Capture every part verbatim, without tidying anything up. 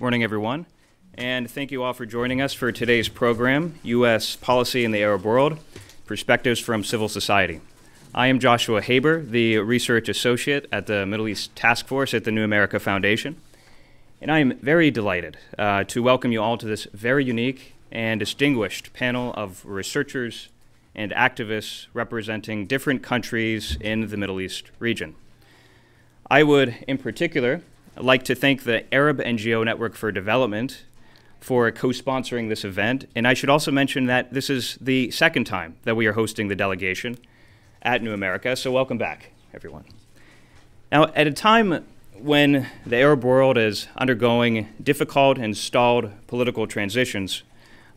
Morning, everyone, and thank you all for joining us for today's program, U S Policy in the Arab World, Perspectives from Civil Society. I am Joshua Haber, the Research Associate at the Middle East Task Force at the New America Foundation, and I am very delighted uh, to welcome you all to this very unique and distinguished panel of researchers and activists representing different countries in the Middle East region. I would, in particular, like to thank the Arab N G O Network for Development for co-sponsoring this event, and I should also mention that this is the second time that we are hosting the delegation at New America, so welcome back, everyone. Now, at a time when the Arab world is undergoing difficult and stalled political transitions,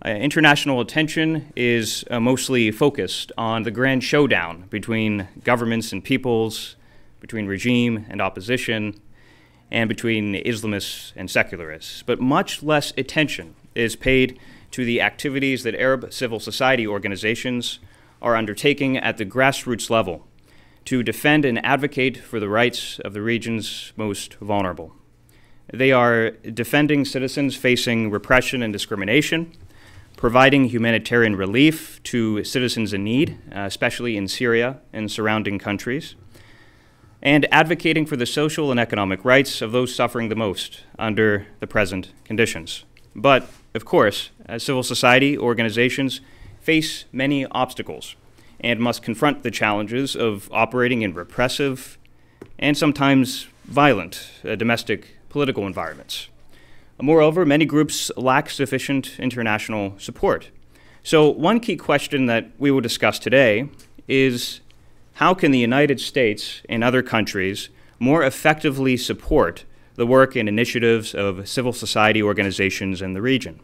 Uh, international attention is uh, mostly focused on the grand showdown between governments and peoples, between regime and opposition, and between Islamists and secularists. But much less attention is paid to the activities that Arab civil society organizations are undertaking at the grassroots level to defend and advocate for the rights of the region's most vulnerable. They are defending citizens facing repression and discrimination, providing humanitarian relief to citizens in need, uh, especially in Syria and surrounding countries, and advocating for the social and economic rights of those suffering the most under the present conditions. But, of course, as civil society organizations face many obstacles and must confront the challenges of operating in repressive and sometimes violent uh, domestic political environments. Moreover, many groups lack sufficient international support. So one key question that we will discuss today is how can the United States and other countries more effectively support the work and initiatives of civil society organizations in the region?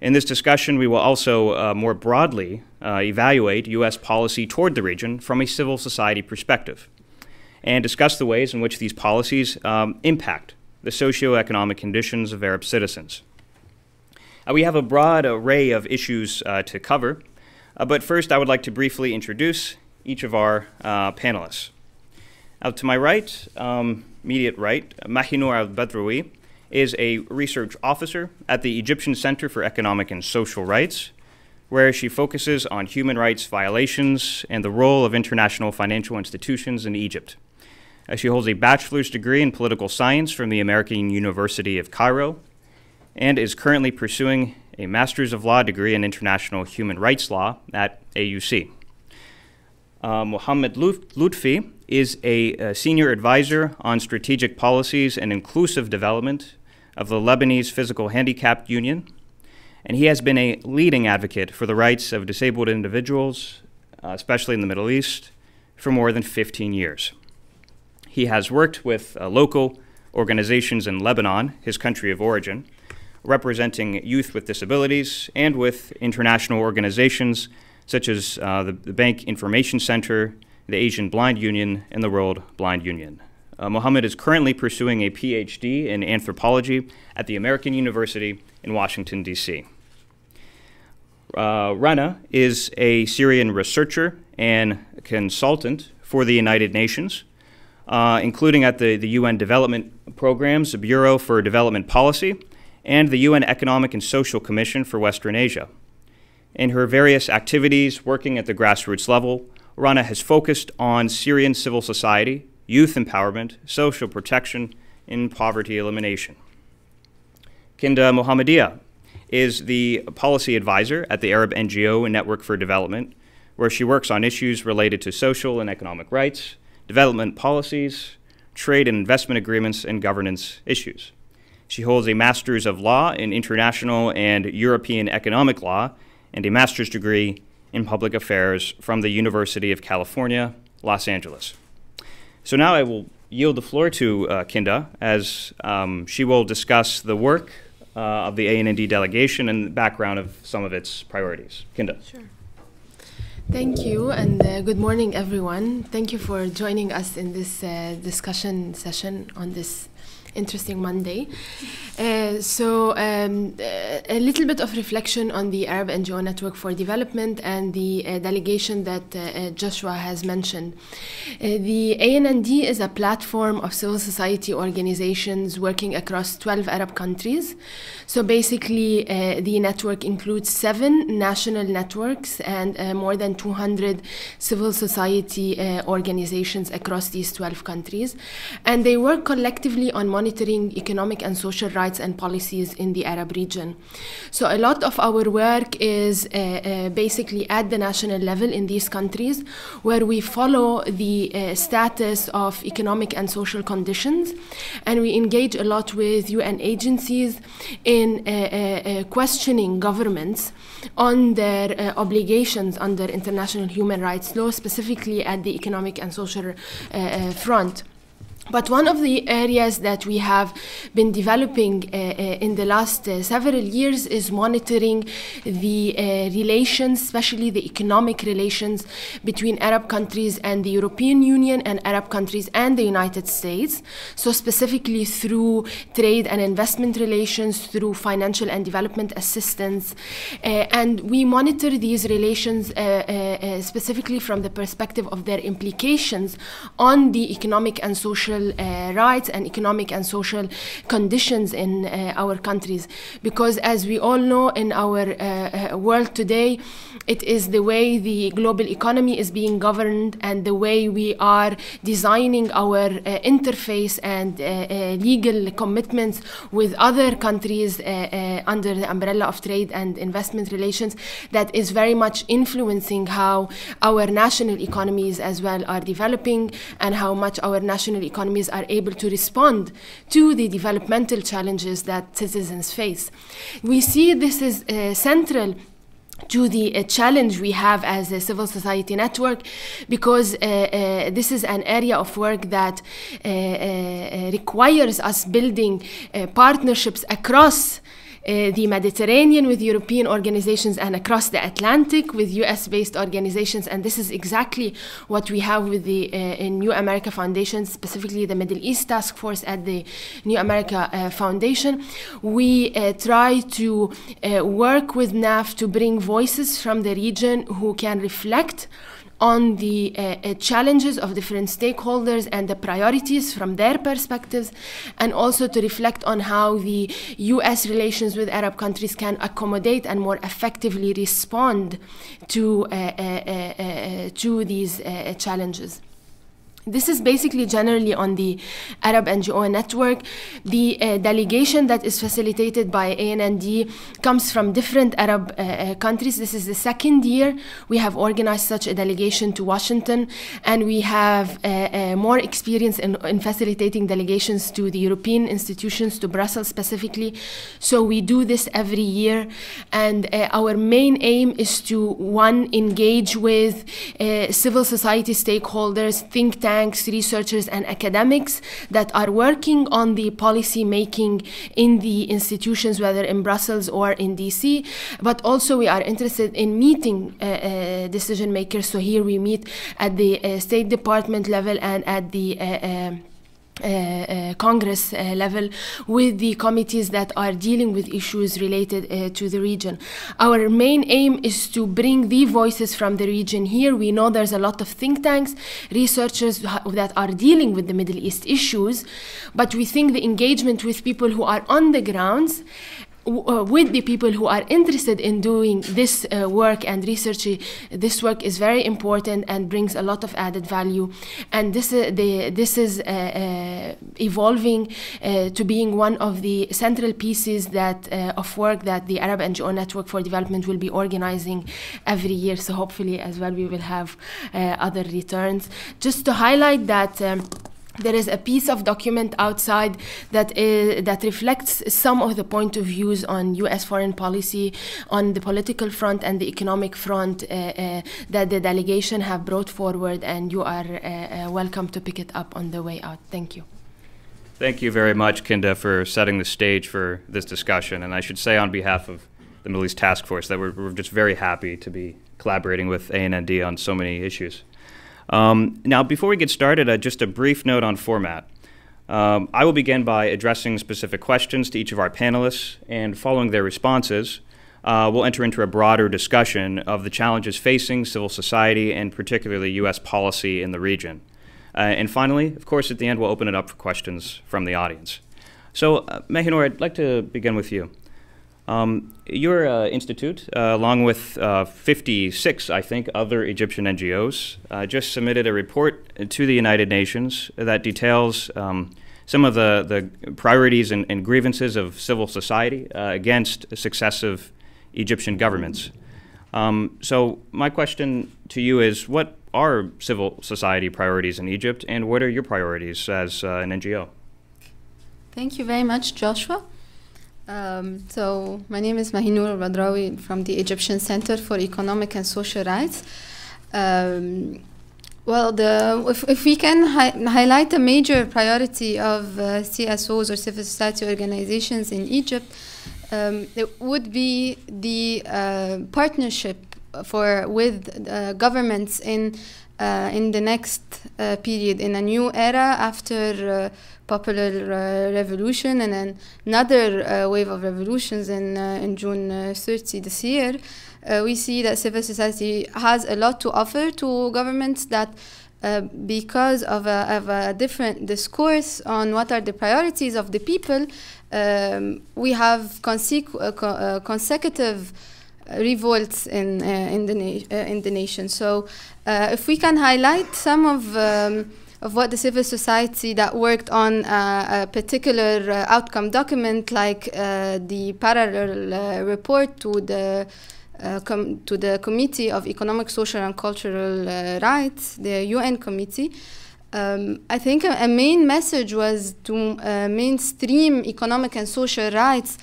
In this discussion, we will also uh, more broadly uh, evaluate U S policy toward the region from a civil society perspective and discuss the ways in which these policies um, impact the socioeconomic conditions of Arab citizens. Uh, we have a broad array of issues uh, to cover, uh, but first I would like to briefly introduce each of our uh, panelists. Now, to my right, um, immediate right, Mahinour El-Badrawi is a research officer at the Egyptian Center for Economic and Social Rights, where she focuses on human rights violations and the role of international financial institutions in Egypt. She holds a bachelor's degree in political science from the American University of Cairo and is currently pursuing a master's of law degree in international human rights law at A U C. Uh, Mohamed Loutfy is a, a senior advisor on strategic policies and inclusive development of the Lebanese Physical Handicapped Union, and he has been a leading advocate for the rights of disabled individuals, uh, especially in the Middle East, for more than fifteen years. He has worked with uh, local organizations in Lebanon, his country of origin, representing youth with disabilities and with international organizations such as uh, the, the Bank Information Center, the Asian Blind Union, and the World Blind Union. Uh, Mohamed is currently pursuing a P H D in anthropology at the American University in Washington, D C Uh, Rana is a Syrian researcher and consultant for the United Nations, Uh, including at the, the U N Development Programs, the Bureau for Development Policy, and the U N Economic and Social Commission for Western Asia. In her various activities working at the grassroots level, Rana has focused on Syrian civil society, youth empowerment, social protection, and poverty elimination. Kinda Mohamadieh is the policy advisor at the Arab N G O Network for Development, where she works on issues related to social and economic rights, development policies, trade and investment agreements, and governance issues. She holds a master's of law in international and European economic law and a master's degree in public affairs from the University of California, Los Angeles. So now I will yield the floor to uh, Kinda as um, she will discuss the work uh, of the A N N D delegation and the background of some of its priorities. Kinda. Sure. Thank you, and uh, good morning, everyone. Thank you for joining us in this uh, discussion session on this interesting Monday. Uh, so um, a little bit of reflection on the Arab N G O Network for Development and the uh, delegation that uh, Joshua has mentioned. Uh, the A N N D is a platform of civil society organizations working across twelve Arab countries. So basically uh, the network includes seven national networks and uh, more than two hundred civil society uh, organizations across these twelve countries. And they work collectively on monitoring economic and social rights and policies in the Arab region. So a lot of our work is uh, uh, basically at the national level in these countries, where we follow the uh, status of economic and social conditions. And we engage a lot with U N agencies in uh, uh, questioning governments on their uh, obligations under international human rights law, specifically at the economic and social uh, front. But one of the areas that we have been developing uh, uh, in the last uh, several years is monitoring the uh, relations, especially the economic relations between Arab countries and the European Union and Arab countries and the United States. So specifically through trade and investment relations, through financial and development assistance. Uh, and we monitor these relations uh, uh, uh, specifically from the perspective of their implications on the economic and social Uh, rights and economic and social conditions in uh, our countries. Because as we all know, in our uh, world today, it is the way the global economy is being governed and the way we are designing our uh, interface and uh, uh, legal commitments with other countries uh, uh, under the umbrella of trade and investment relations that is very much influencing how our national economies as well are developing and how much our national economies economies are able to respond to the developmental challenges that citizens face. We see this is uh, central to the uh, challenge we have as a civil society network, because uh, uh, this is an area of work that uh, uh, requires us building uh, partnerships across Uh, the Mediterranean with European organizations and across the Atlantic with U S based organizations. And this is exactly what we have with the uh, New America Foundation, specifically the Middle East Task Force at the New America uh, Foundation. We uh, try to uh, work with N A F to bring voices from the region who can reflect on the uh, uh, challenges of different stakeholders and the priorities from their perspectives, and also to reflect on how the U S relations with Arab countries can accommodate and more effectively respond to, uh, uh, uh, uh, to these uh, challenges. This is basically generally on the Arab N G O network. The uh, delegation that is facilitated by A N N D comes from different Arab uh, uh, countries. This is the second year we have organized such a delegation to Washington, and we have uh, uh, more experience in, in facilitating delegations to the European institutions, to Brussels specifically. So we do this every year, and uh, our main aim is to, one, engage with uh, civil society stakeholders, think tanks, researchers and academics that are working on the policy making in the institutions, whether in Brussels or in D C, but also we are interested in meeting uh, uh, decision makers. So here we meet at the uh, State Department level and at the uh, uh, Uh, uh, Congress uh, level with the committees that are dealing with issues related uh, to the region. Our main aim is to bring the voices from the region here. We know there's a lot of think tanks, researchers that are dealing with the Middle East issues, but we think the engagement with people who are on the grounds, with the people who are interested in doing this uh, work and research, this work is very important and brings a lot of added value. And this, uh, the, this is uh, uh, evolving uh, to being one of the central pieces that, uh, of work that the Arab N G O Network for Development will be organizing every year. So hopefully as well we will have uh, other returns. Just to highlight that um, there is a piece of document outside that, is, that reflects some of the point of views on U S foreign policy, on the political front and the economic front uh, uh, that the delegation have brought forward, and you are uh, uh, welcome to pick it up on the way out. Thank you. Thank you very much, Kinda, for setting the stage for this discussion. And I should say on behalf of the Middle East Task Force that we're, we're just very happy to be collaborating with A N N D on so many issues. Um, now, before we get started, uh, just a brief note on format. Um, I will begin by addressing specific questions to each of our panelists, and following their responses, uh, we'll enter into a broader discussion of the challenges facing civil society and particularly U S policy in the region. Uh, and finally, of course, at the end, we'll open it up for questions from the audience. So, uh, Mahinour, I'd like to begin with you. Um, your uh, institute, uh, along with uh, fifty-six, I think, other Egyptian N G Os, uh, just submitted a report to the United Nations that details um, some of the, the priorities and, and grievances of civil society uh, against successive Egyptian governments. Um, so my question to you is, what are civil society priorities in Egypt, and what are your priorities as uh, an N G O? Thank you very much, Joshua. Um, so, my name is Mahinour El-Badrawi from the Egyptian Center for Economic and Social Rights. Um, well, the, if, if we can hi highlight a major priority of uh, C S Os or civil society organizations in Egypt, um, it would be the uh, partnership for, with uh, governments in, uh, in the next uh, period, in a new era after uh, popular uh, revolution and then another uh, wave of revolutions in, uh, in June thirtieth this year. Uh, we see that civil society has a lot to offer to governments that uh, because of a, of a different discourse on what are the priorities of the people, um, we have consecu uh, co uh, consecutive revolts in, uh, in, the uh, in the nation. So uh, if we can highlight some of um, of what the civil society that worked on uh, a particular uh, outcome document, like uh, the parallel uh, report to the uh, com to the Committee of Economic, Social and Cultural uh, Rights, the U N committee. Um, I think a, a main message was to uh, mainstream economic and social rights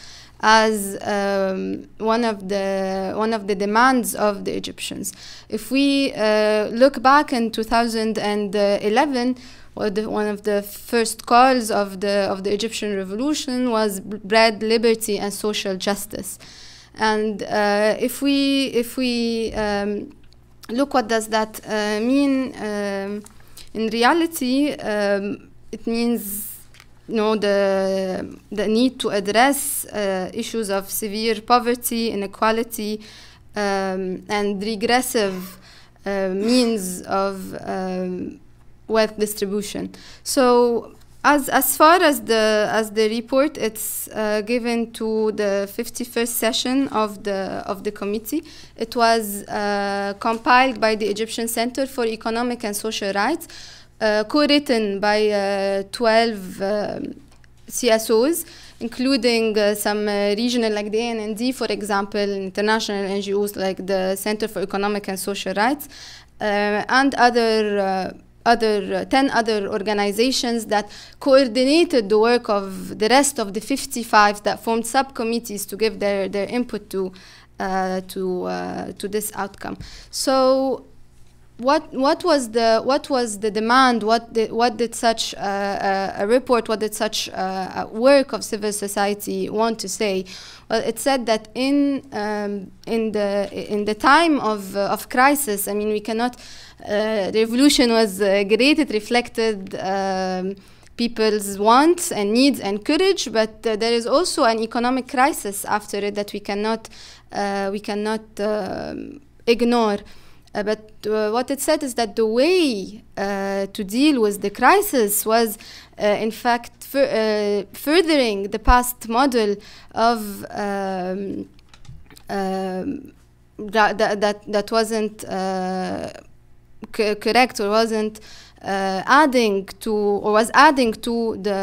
as um, one of the one of the demands of the Egyptians. If we uh, look back in two thousand eleven, well, the, one of the first calls of the of the Egyptian revolution was bread, liberty, and social justice. And uh, if we if we um, look, what does that uh, mean um, in reality? Um, it means, you know, the, the need to address uh, issues of severe poverty, inequality, um, and regressive uh, means of um, wealth distribution. So as, as far as the, as the report, it's uh, given to the fifty-first session of the, of the committee. It was uh, compiled by the Egyptian Center for Economic and Social Rights, Uh, co-written by uh, twelve uh, C S Os, including uh, some uh, regional, like the A N N D, for example, international N G Os like the Center for Economic and Social Rights, uh, and other uh, other uh, ten other organizations that coordinated the work of the rest of the fifty-five that formed subcommittees to give their their input to uh, to uh, to this outcome. So, What what was the what was the demand? What did, what did such uh, a report? What did such uh, a work of civil society want to say? Well, it said that in um, in the in the time of uh, of crisis, I mean, we cannot. Uh, the revolution was uh, great. It reflected Um, people's wants and needs and courage, but uh, there is also an economic crisis after it that we cannot uh, we cannot uh, ignore. Uh, but uh, what it said is that the way uh, to deal with the crisis was, uh, in fact, fur uh, furthering the past model of um, um, that, that, that wasn't uh, c correct or wasn't uh, adding to or was adding to the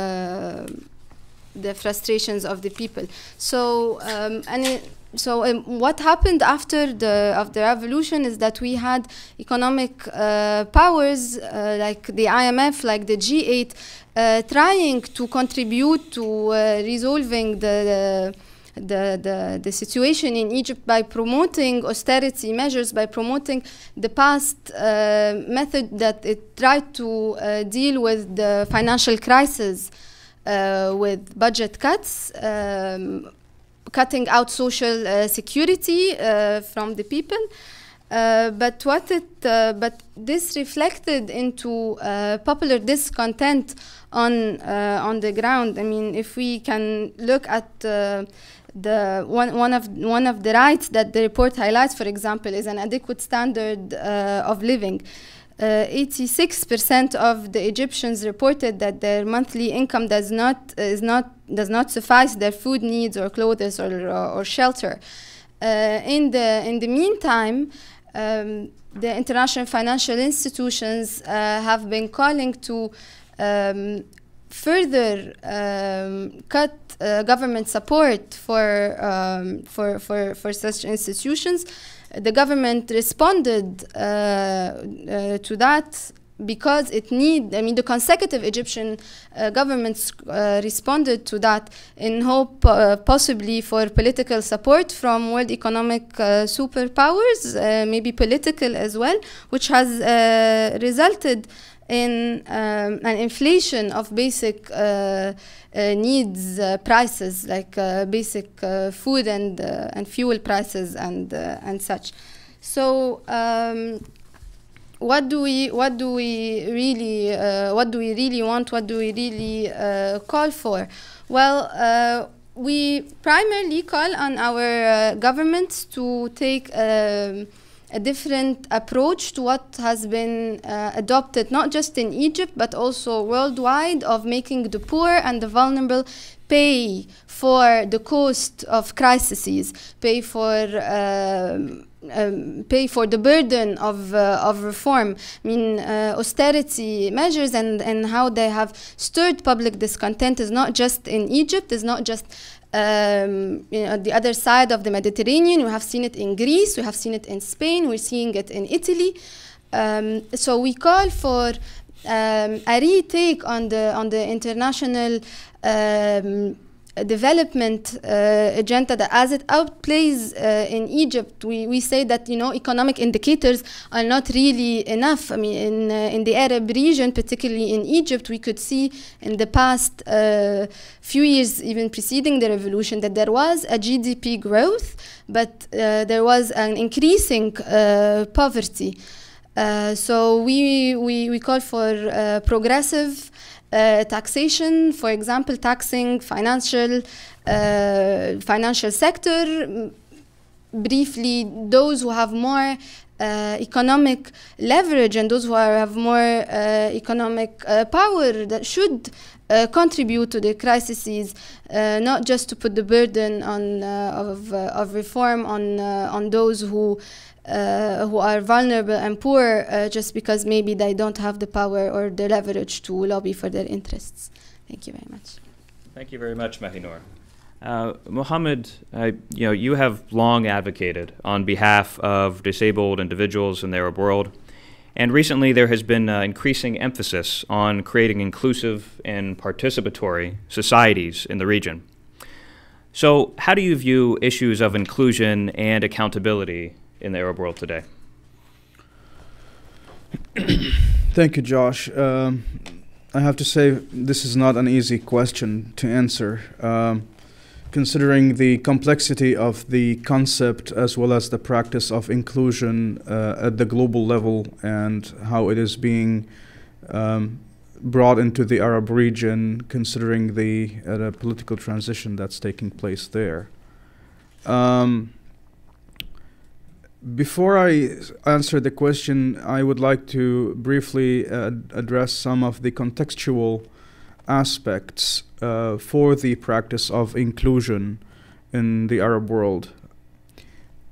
the frustrations of the people. So um, and. It, So um, what happened after the of the revolution is that we had economic uh, powers uh, like the I M F, like the G eight, uh, trying to contribute to uh, resolving the the, the the situation in Egypt by promoting austerity measures, by promoting the past uh, method that it tried to uh, deal with the financial crisis uh, with budget cuts. Um, cutting out social uh, security uh, from the people, Uh, but what it, uh, but this reflected into uh, popular discontent on uh, on the ground. I mean, if we can look at uh, the one one of one of the rights that the report highlights, for example, is an adequate standard uh, of living. eighty-six percent of the Egyptians reported that their monthly income does not is not does not suffice their food needs or clothes or or, or shelter. Uh, in the in the meantime. Um, the international financial institutions uh, have been calling to um, further um, cut uh, government support for, um, for, for, for such institutions. The government responded uh, uh, to that because it need, I mean, the consecutive Egyptian uh, governments uh, responded to that in hope uh, possibly for political support from world economic uh, superpowers, uh, maybe political as well, which has uh, resulted in um, an inflation of basic uh, uh, needs uh, prices, like uh, basic uh, food and, uh, and fuel prices and, uh, and such. So, um, What do we what do we really uh, what do we really want? What do we really uh, call for? Well, uh, we primarily call on our uh, governments to take uh, a different approach to what has been uh, adopted, not just in Egypt but also worldwide, of making the poor and the vulnerable pay for the cost of crises, pay for. Uh, Um, pay for the burden of uh, of reform. I mean, uh, austerity measures and and how they have stirred public discontent is not just in Egypt. Is not just um, you know, the other side of the Mediterranean. We have seen it in Greece. We have seen it in Spain. We're seeing it in Italy. Um, so we call for um, a retake on the on the international. Um, development uh, agenda, that as it outplays uh, in Egypt, we, we say that, you know, economic indicators are not really enough. I mean, in, uh, in the Arab region, particularly in Egypt, we could see in the past uh, few years, even preceding the revolution, that there was a G D P growth, but uh, there was an increasing uh, poverty. Uh, so we, we, we call for uh, progressive Uh, taxation, for example, taxing financial uh, financial sector. Briefly, those who have more uh, economic leverage and those who are, have more uh, economic uh, power, that should uh, contribute to the crises, uh, not just to put the burden on uh, of uh, of reform on uh, on those who. Uh, who are vulnerable and poor, uh, just because maybe they don't have the power or the leverage to lobby for their interests. Thank you very much. Thank you very much, Mahinour. Uh, Mohamed, uh, you know, you have long advocated on behalf of disabled individuals in the Arab world, and recently there has been uh, increasing emphasis on creating inclusive and participatory societies in the region. So how do you view issues of inclusion and accountability in the Arab world today? Thank you, Josh. Um, I have to say this is not an easy question to answer, um, considering the complexity of the concept as well as the practice of inclusion uh, at the global level and how it is being um, brought into the Arab region, considering the, uh, the political transition that's taking place there. Um, Before I answer the question, I would like to briefly uh, address some of the contextual aspects uh, for the practice of inclusion in the Arab world.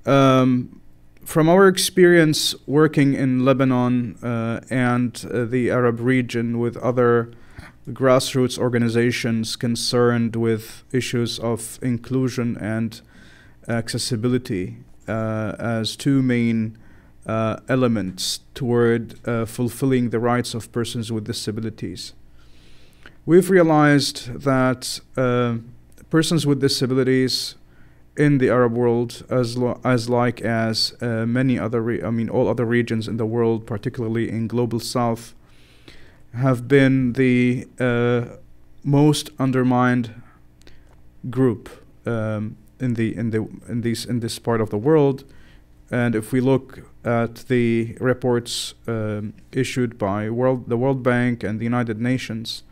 Um, from our experience working in Lebanon uh, and uh, the Arab region with other grassroots organizations concerned with issues of inclusion and accessibility, Uh, as two main uh, elements toward uh, fulfilling the rights of persons with disabilities. We've realized that uh, persons with disabilities in the Arab world, as, lo as like as uh, many other, re I mean all other regions in the world, particularly in Global South, have been the uh, most undermined group um, in the in the in these in this part of the world, And if we look at the reports um, issued by World, the World Bank and the United Nations,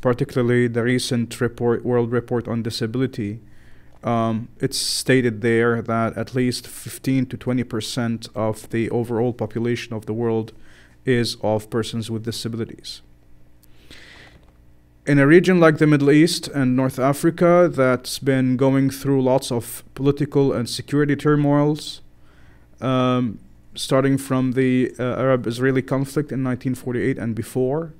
particularly the recent report, World Report on Disability, um, it's stated there that at least fifteen to twenty percent of the overall population of the world is of persons with disabilities. In a region like the Middle East and North Africa that's been going through lots of political and security turmoils, um, starting from the uh, Arab-Israeli conflict in nineteen forty-eight and before,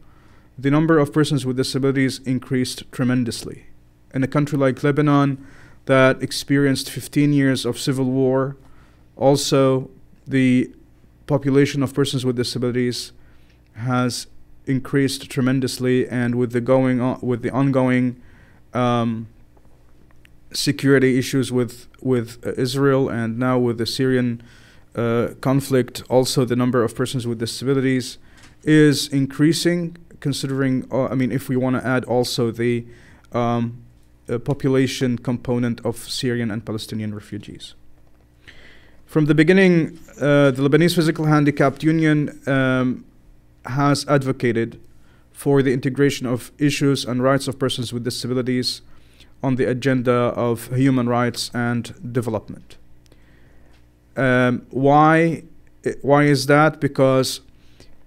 the number of persons with disabilities increased tremendously. In a country like Lebanon that experienced fifteen years of civil war, also the population of persons with disabilities has increased tremendously, and with the going on, with the ongoing um, security issues with with uh, Israel, and now with the Syrian uh, conflict, also the number of persons with disabilities is increasing. Considering, uh, I mean, if we want to add also the um, uh, population component of Syrian and Palestinian refugees. From the beginning, uh, the Lebanese Physical Handicapped Union Um, has advocated for the integration of issues and rights of persons with disabilities on the agenda of human rights and development. Um, why, why is that? Because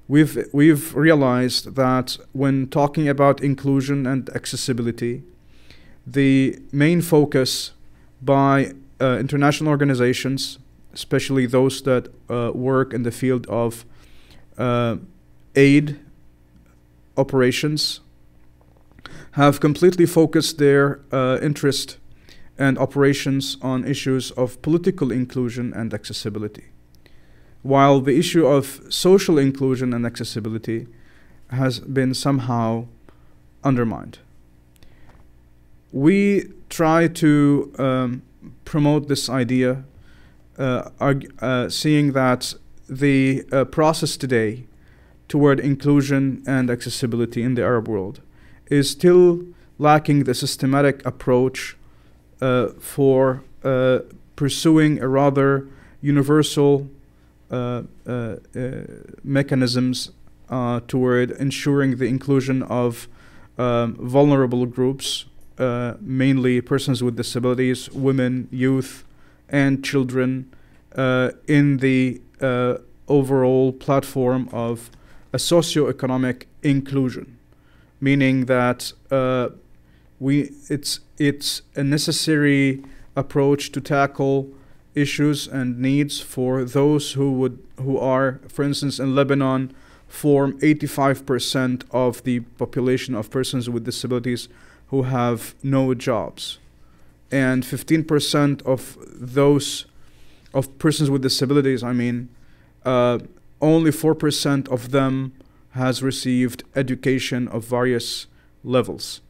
we've, we've realized that when talking about inclusion and accessibility, the main focus by uh, international organizations, especially those that uh, work in the field of uh, aid operations, have completely focused their uh, interest and operations on issues of political inclusion and accessibility, while the issue of social inclusion and accessibility has been somehow undermined. We try to um, promote this idea, uh, uh, seeing that the uh, process today toward inclusion and accessibility in the Arab world is still lacking the systematic approach uh, for uh, pursuing a rather universal uh, uh, uh, mechanisms uh, toward ensuring the inclusion of um, vulnerable groups, uh, mainly persons with disabilities, women, youth, and children, uh, in the uh, overall platform of a socioeconomic inclusion, meaning that uh, we it's it's a necessary approach to tackle issues and needs for those who would who are, for instance, in Lebanon, form eighty-five percent of the population of persons with disabilities who have no jobs, and fifteen percent of those of persons with disabilities, I mean. Uh, Only four percent of them has received education of various levels.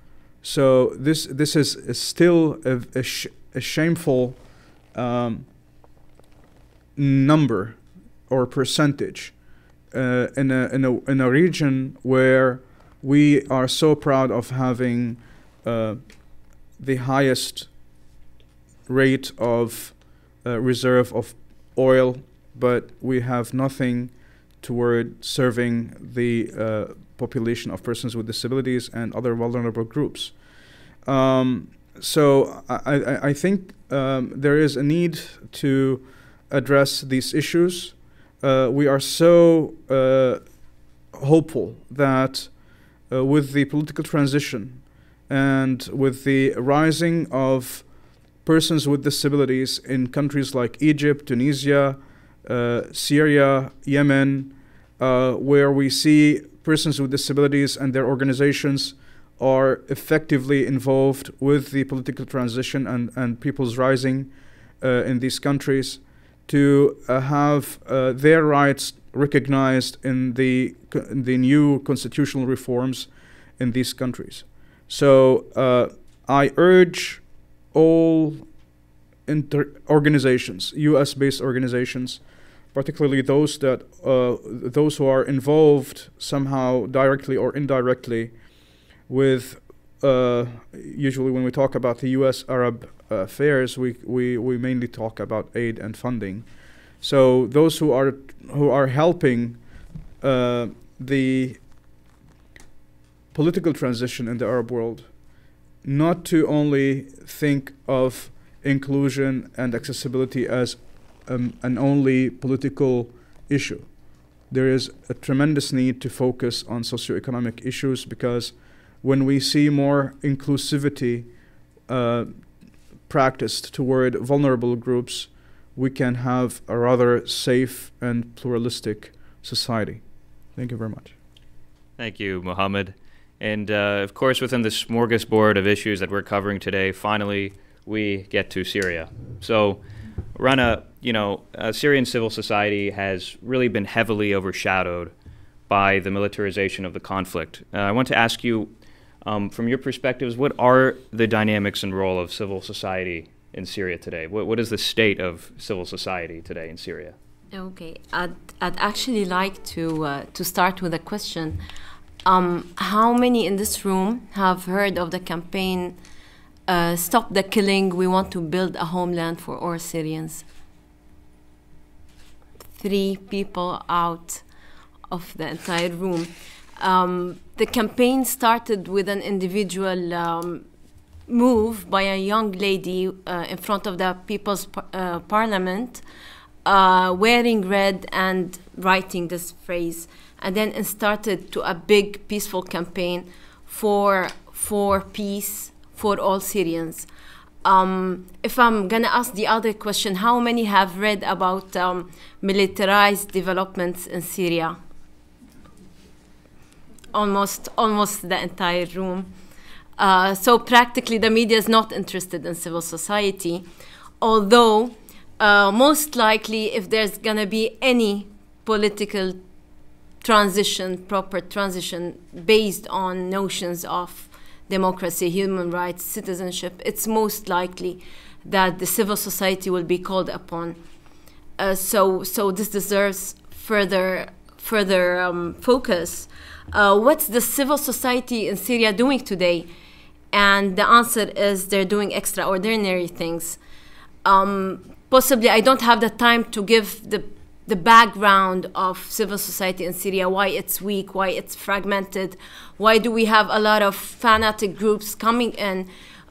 So this this is, is still a, a, sh a shameful um, number or percentage uh, in a, in a in a region where we are so proud of having uh, the highest rate of uh, reserve of oil, but we have nothing toward serving the uh, population of persons with disabilities and other vulnerable groups. Um, so I, I, I think um, there is a need to address these issues. Uh, we are so uh, hopeful that uh, with the political transition and with the rising of persons with disabilities in countries like Egypt, Tunisia, Uh, Syria, Yemen, uh, where we see persons with disabilities and their organizations are effectively involved with the political transition and, and people's rising uh, in these countries, to uh, have uh, their rights recognized in the, in the new constitutional reforms in these countries. So uh, I urge all inter organizations, U S based organizations, particularly those that uh, those who are involved somehow directly or indirectly with, uh, usually when we talk about the U S Arab affairs, we, we, we mainly talk about aid and funding. So those who are who are helping uh, the political transition in the Arab world, not to only think of inclusion and accessibility as um, an only political issue. There is a tremendous need to focus on socioeconomic issues, because when we see more inclusivity uh, practiced toward vulnerable groups, we can have a rather safe and pluralistic society. Thank you very much. Thank you, Mohamed. And uh, of course, within the smorgasbord of issues that we're covering today, finally, we get to Syria. So, Rana, you know, uh, Syrian civil society has really been heavily overshadowed by the militarization of the conflict. Uh, I want to ask you, um, from your perspectives, what are the dynamics and role of civil society in Syria today? What, what is the state of civil society today in Syria? Okay, I'd, I'd actually like to, uh, to start with a question. Um, how many in this room have heard of the campaign uh, Stop the Killing, We Want to Build a Homeland for All Syrians? Three people out of the entire room. Um, the campaign started with an individual um, move by a young lady uh, in front of the People's par uh, Parliament uh, wearing red and writing this phrase. And then it started to a big peaceful campaign for, for peace for all Syrians. Um, if I'm going to ask the other question, how many have read about um, militarized developments in Syria? Almost, almost the entire room. Uh, so practically the media is not interested in civil society, although uh, most likely if there's going to be any political transition, proper transition based on notions of democracy, human rights, citizenship, it's most likely that the civil society will be called upon. Uh, so, so this deserves further, further um, focus. Uh, what's the civil society in Syria doing today? And the answer is they're doing extraordinary things. Um, possibly, I don't have the time to give the the background of civil society in Syria, why it's weak, why it's fragmented, why do we have a lot of fanatic groups coming in,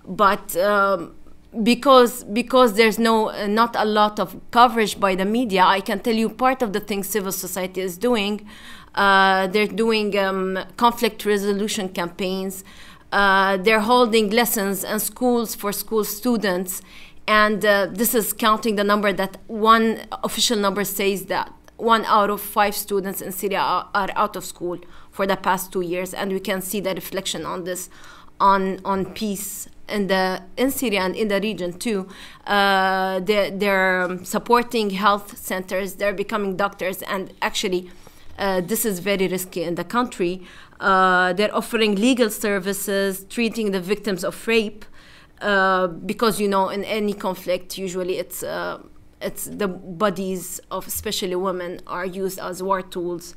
but um, because, because there's no, uh, not a lot of coverage by the media, I can tell you part of the things civil society is doing. Uh, they're doing um, conflict resolution campaigns, uh, they're holding lessons in schools for school students, and uh, this is counting the number that one official number says that one out of five students in Syria are, are out of school for the past two years. And we can see the reflection on this, on, on peace in, the, in Syria and in the region too. Uh, they, they're supporting health centers, they're becoming doctors, and actually uh, this is very risky in the country. Uh, they're offering legal services, treating the victims of rape, Uh, because you know in any conflict usually it's uh, it's the bodies of especially women are used as war tools.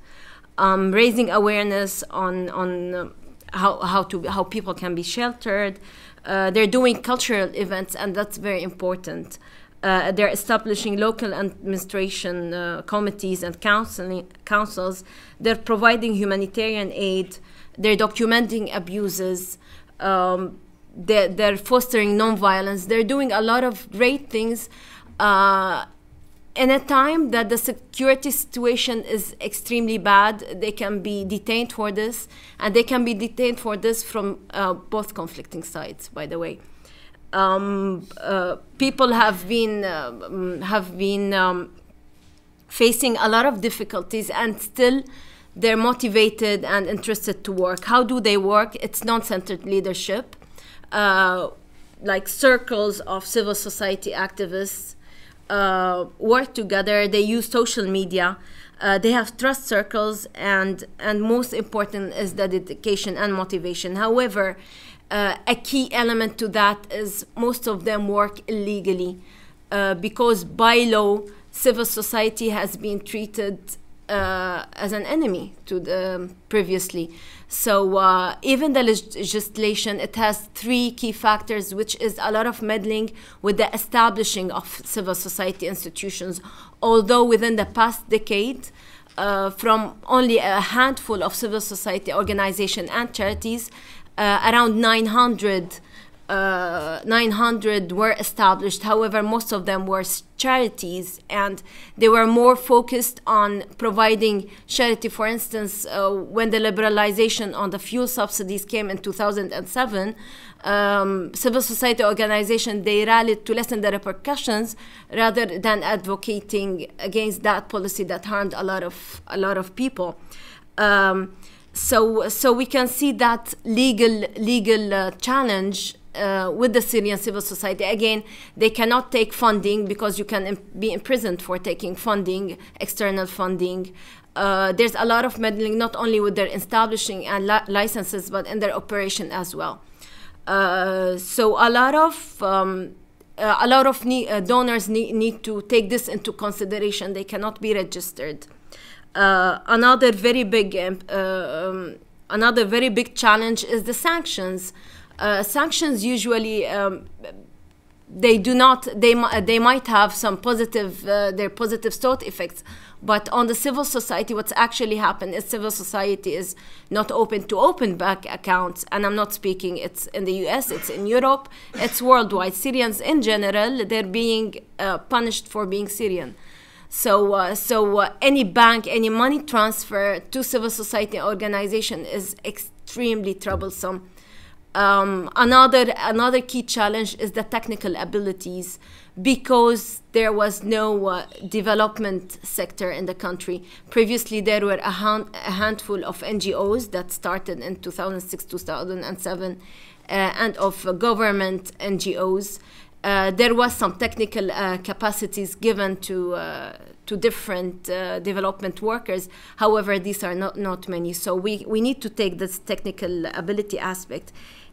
Um, raising awareness on on uh, how how to how people can be sheltered. Uh, they're doing cultural events, and that's very important. Uh, they're establishing local administration uh, committees and counseling councils. They're providing humanitarian aid. They're documenting abuses. Um, They're, they're fostering nonviolence. They're doing a lot of great things uh, in a time that the security situation is extremely bad. They can be detained for this, and they can be detained for this from uh, both conflicting sides, by the way. Um, uh, people have been, uh, have been um, facing a lot of difficulties, and still they're motivated and interested to work. How do they work? It's non-centered leadership. Uh, like circles of civil society activists uh, work together. They use social media. Uh, they have trust circles, and and most important is the dedication and motivation. However, uh, a key element to that is most of them work illegally uh, because by law, civil society has been treated uh, as an enemy to the um, previously. So uh, even the legislation, it has three key factors, which is a lot of meddling with the establishing of civil society institutions, although within the past decade, uh, from only a handful of civil society organizations and charities, uh, around nine hundred Uh, nine hundred were established. However, most of them were charities, and they were more focused on providing charity. For instance, uh, when the liberalization on the fuel subsidies came in two thousand seven, um, civil society organizations, they rallied to lessen the repercussions rather than advocating against that policy that harmed a lot of a lot of people. Um, so, so we can see that legal legal uh, challenge. Uh, with the Syrian civil society. Again, they cannot take funding because you can imp be imprisoned for taking funding, external funding. Uh, there's a lot of meddling, not only with their establishing and li licenses, but in their operation as well. Uh, so a lot of um, uh, a lot of ne uh, donors ne need to take this into consideration. They cannot be registered. Uh, another very big uh, um, another very big challenge is the sanctions. Uh, sanctions usually um, they do not they they might have some positive uh, their positive sort effects, but on the civil society, what's actually happened is civil society is not open to open bank accounts, and I'm not speaking. It's in the U S, it's in Europe, it's worldwide. Syrians in general, they're being uh, punished for being Syrian. So uh, so uh, any bank, any money transfer to civil society organization is extremely troublesome. Um, another another key challenge is the technical abilities, because there was no uh, development sector in the country. Previously, there were a, hand, a handful of N G Os that started in two thousand six, two thousand seven, uh, and of uh, government N G Os. Uh, there was some technical uh, capacities given to uh, to different uh, development workers. However, these are not not many. So we we need to take this technical ability aspect.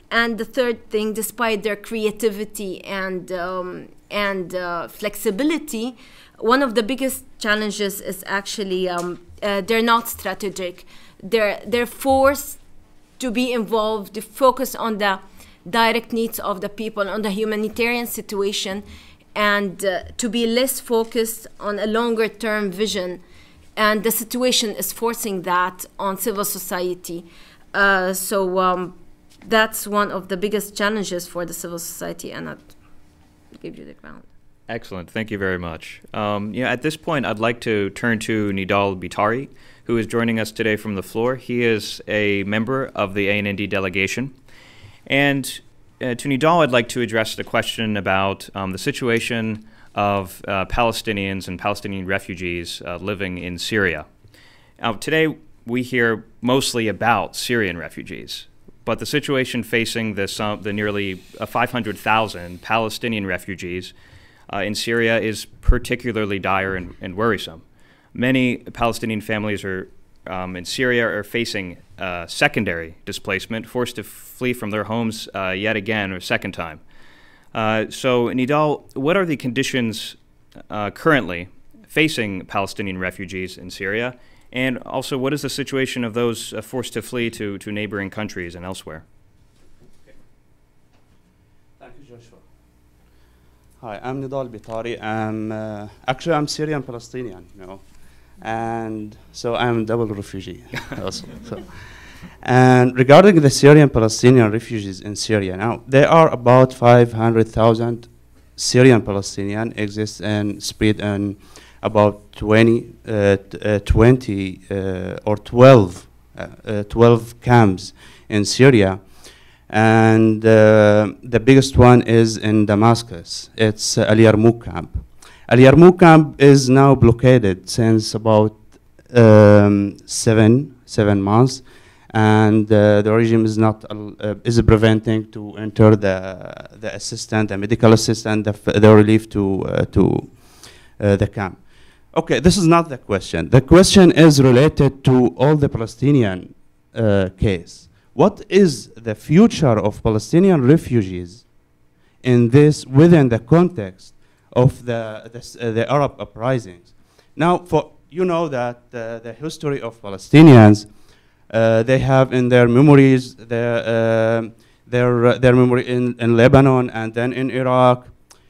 And the third thing, despite their creativity and um, and uh, flexibility, one of the biggest challenges is actually um, uh, they're not strategic. They're they're forced to be involved, to focus on the direct needs of the people, on the humanitarian situation, and uh, to be less focused on a longer term vision. And the situation is forcing that on civil society. Uh, so um, that's one of the biggest challenges for the civil society, and I'll give you the ground. Excellent, thank you very much. Um, yeah, at this point, I'd like to turn to Nidal Bitari, who is joining us today from the floor. He is a member of the A N N D delegation. And uh, to Nidal, I'd like to address the question about um, the situation of uh, Palestinians and Palestinian refugees uh, living in Syria. Now, today we hear mostly about Syrian refugees, but the situation facing this, uh, the nearly uh, five hundred thousand Palestinian refugees uh, in Syria is particularly dire and, and worrisome. Many Palestinian families are Um, in Syria are facing uh, secondary displacement, forced to flee from their homes uh, yet again, or second time. Uh, so, Nidal, what are the conditions uh, currently facing Palestinian refugees in Syria? And also, what is the situation of those uh, forced to flee to, to neighboring countries and elsewhere? Okay. Thank you, Joshua. Hi, I'm Nidal Bitari. I'm, uh, actually, I'm Syrian-Palestinian, you know. And so I'm a double refugee also. So. And regarding the Syrian-Palestinian refugees in Syria, now there are about five hundred thousand Syrian-Palestinian exist and spread in about twenty or twelve camps in Syria. And uh, the biggest one is in Damascus. It's uh, Al-Yarmouk camp. Al-Yarmouk camp is now blockaded since about um, seven seven months, and uh, the regime is not uh, is preventing to enter the the assistant, the medical assistant, the, f the relief to uh, to uh, the camp. Okay, this is not the question. The question is related to all the Palestinian uh, case. What is the future of Palestinian refugees in this within the context of the the, uh, the Arab uprisings? Now, for you know that uh, the history of Palestinians, uh, they have in their memories, their, uh, their, uh, their memory in, in Lebanon and then in Iraq.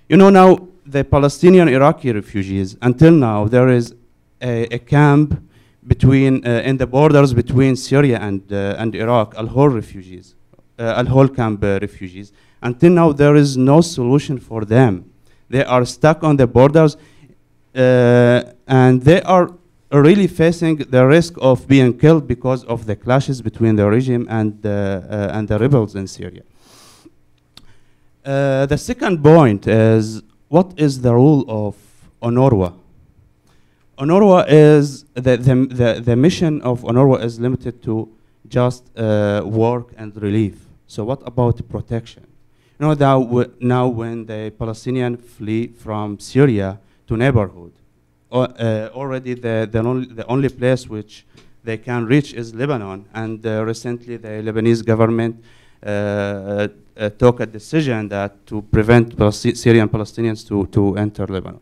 You know, now the Palestinian Iraqi refugees, until now, there is a, a camp between, uh, in the borders between Syria and, uh, and Iraq, Al-Hol refugees, uh, Al-Hol camp uh, refugees. Until now, there is no solution for them. They are stuck on the borders, uh, and they are really facing the risk of being killed because of the clashes between the regime and, uh, uh, and the rebels in Syria. Uh, the second point is, what is the role of UNRWA? UNRWA is, the, the, the, the mission of UNRWA is limited to just uh, work and relief. So what about protection? You know, that w now when the Palestinians flee from Syria to neighborhood, or, uh, already the, the, only, the only place which they can reach is Lebanon. And uh, recently the Lebanese government uh, uh, took a decision that to prevent Palest Syrian Palestinians to, to enter Lebanon.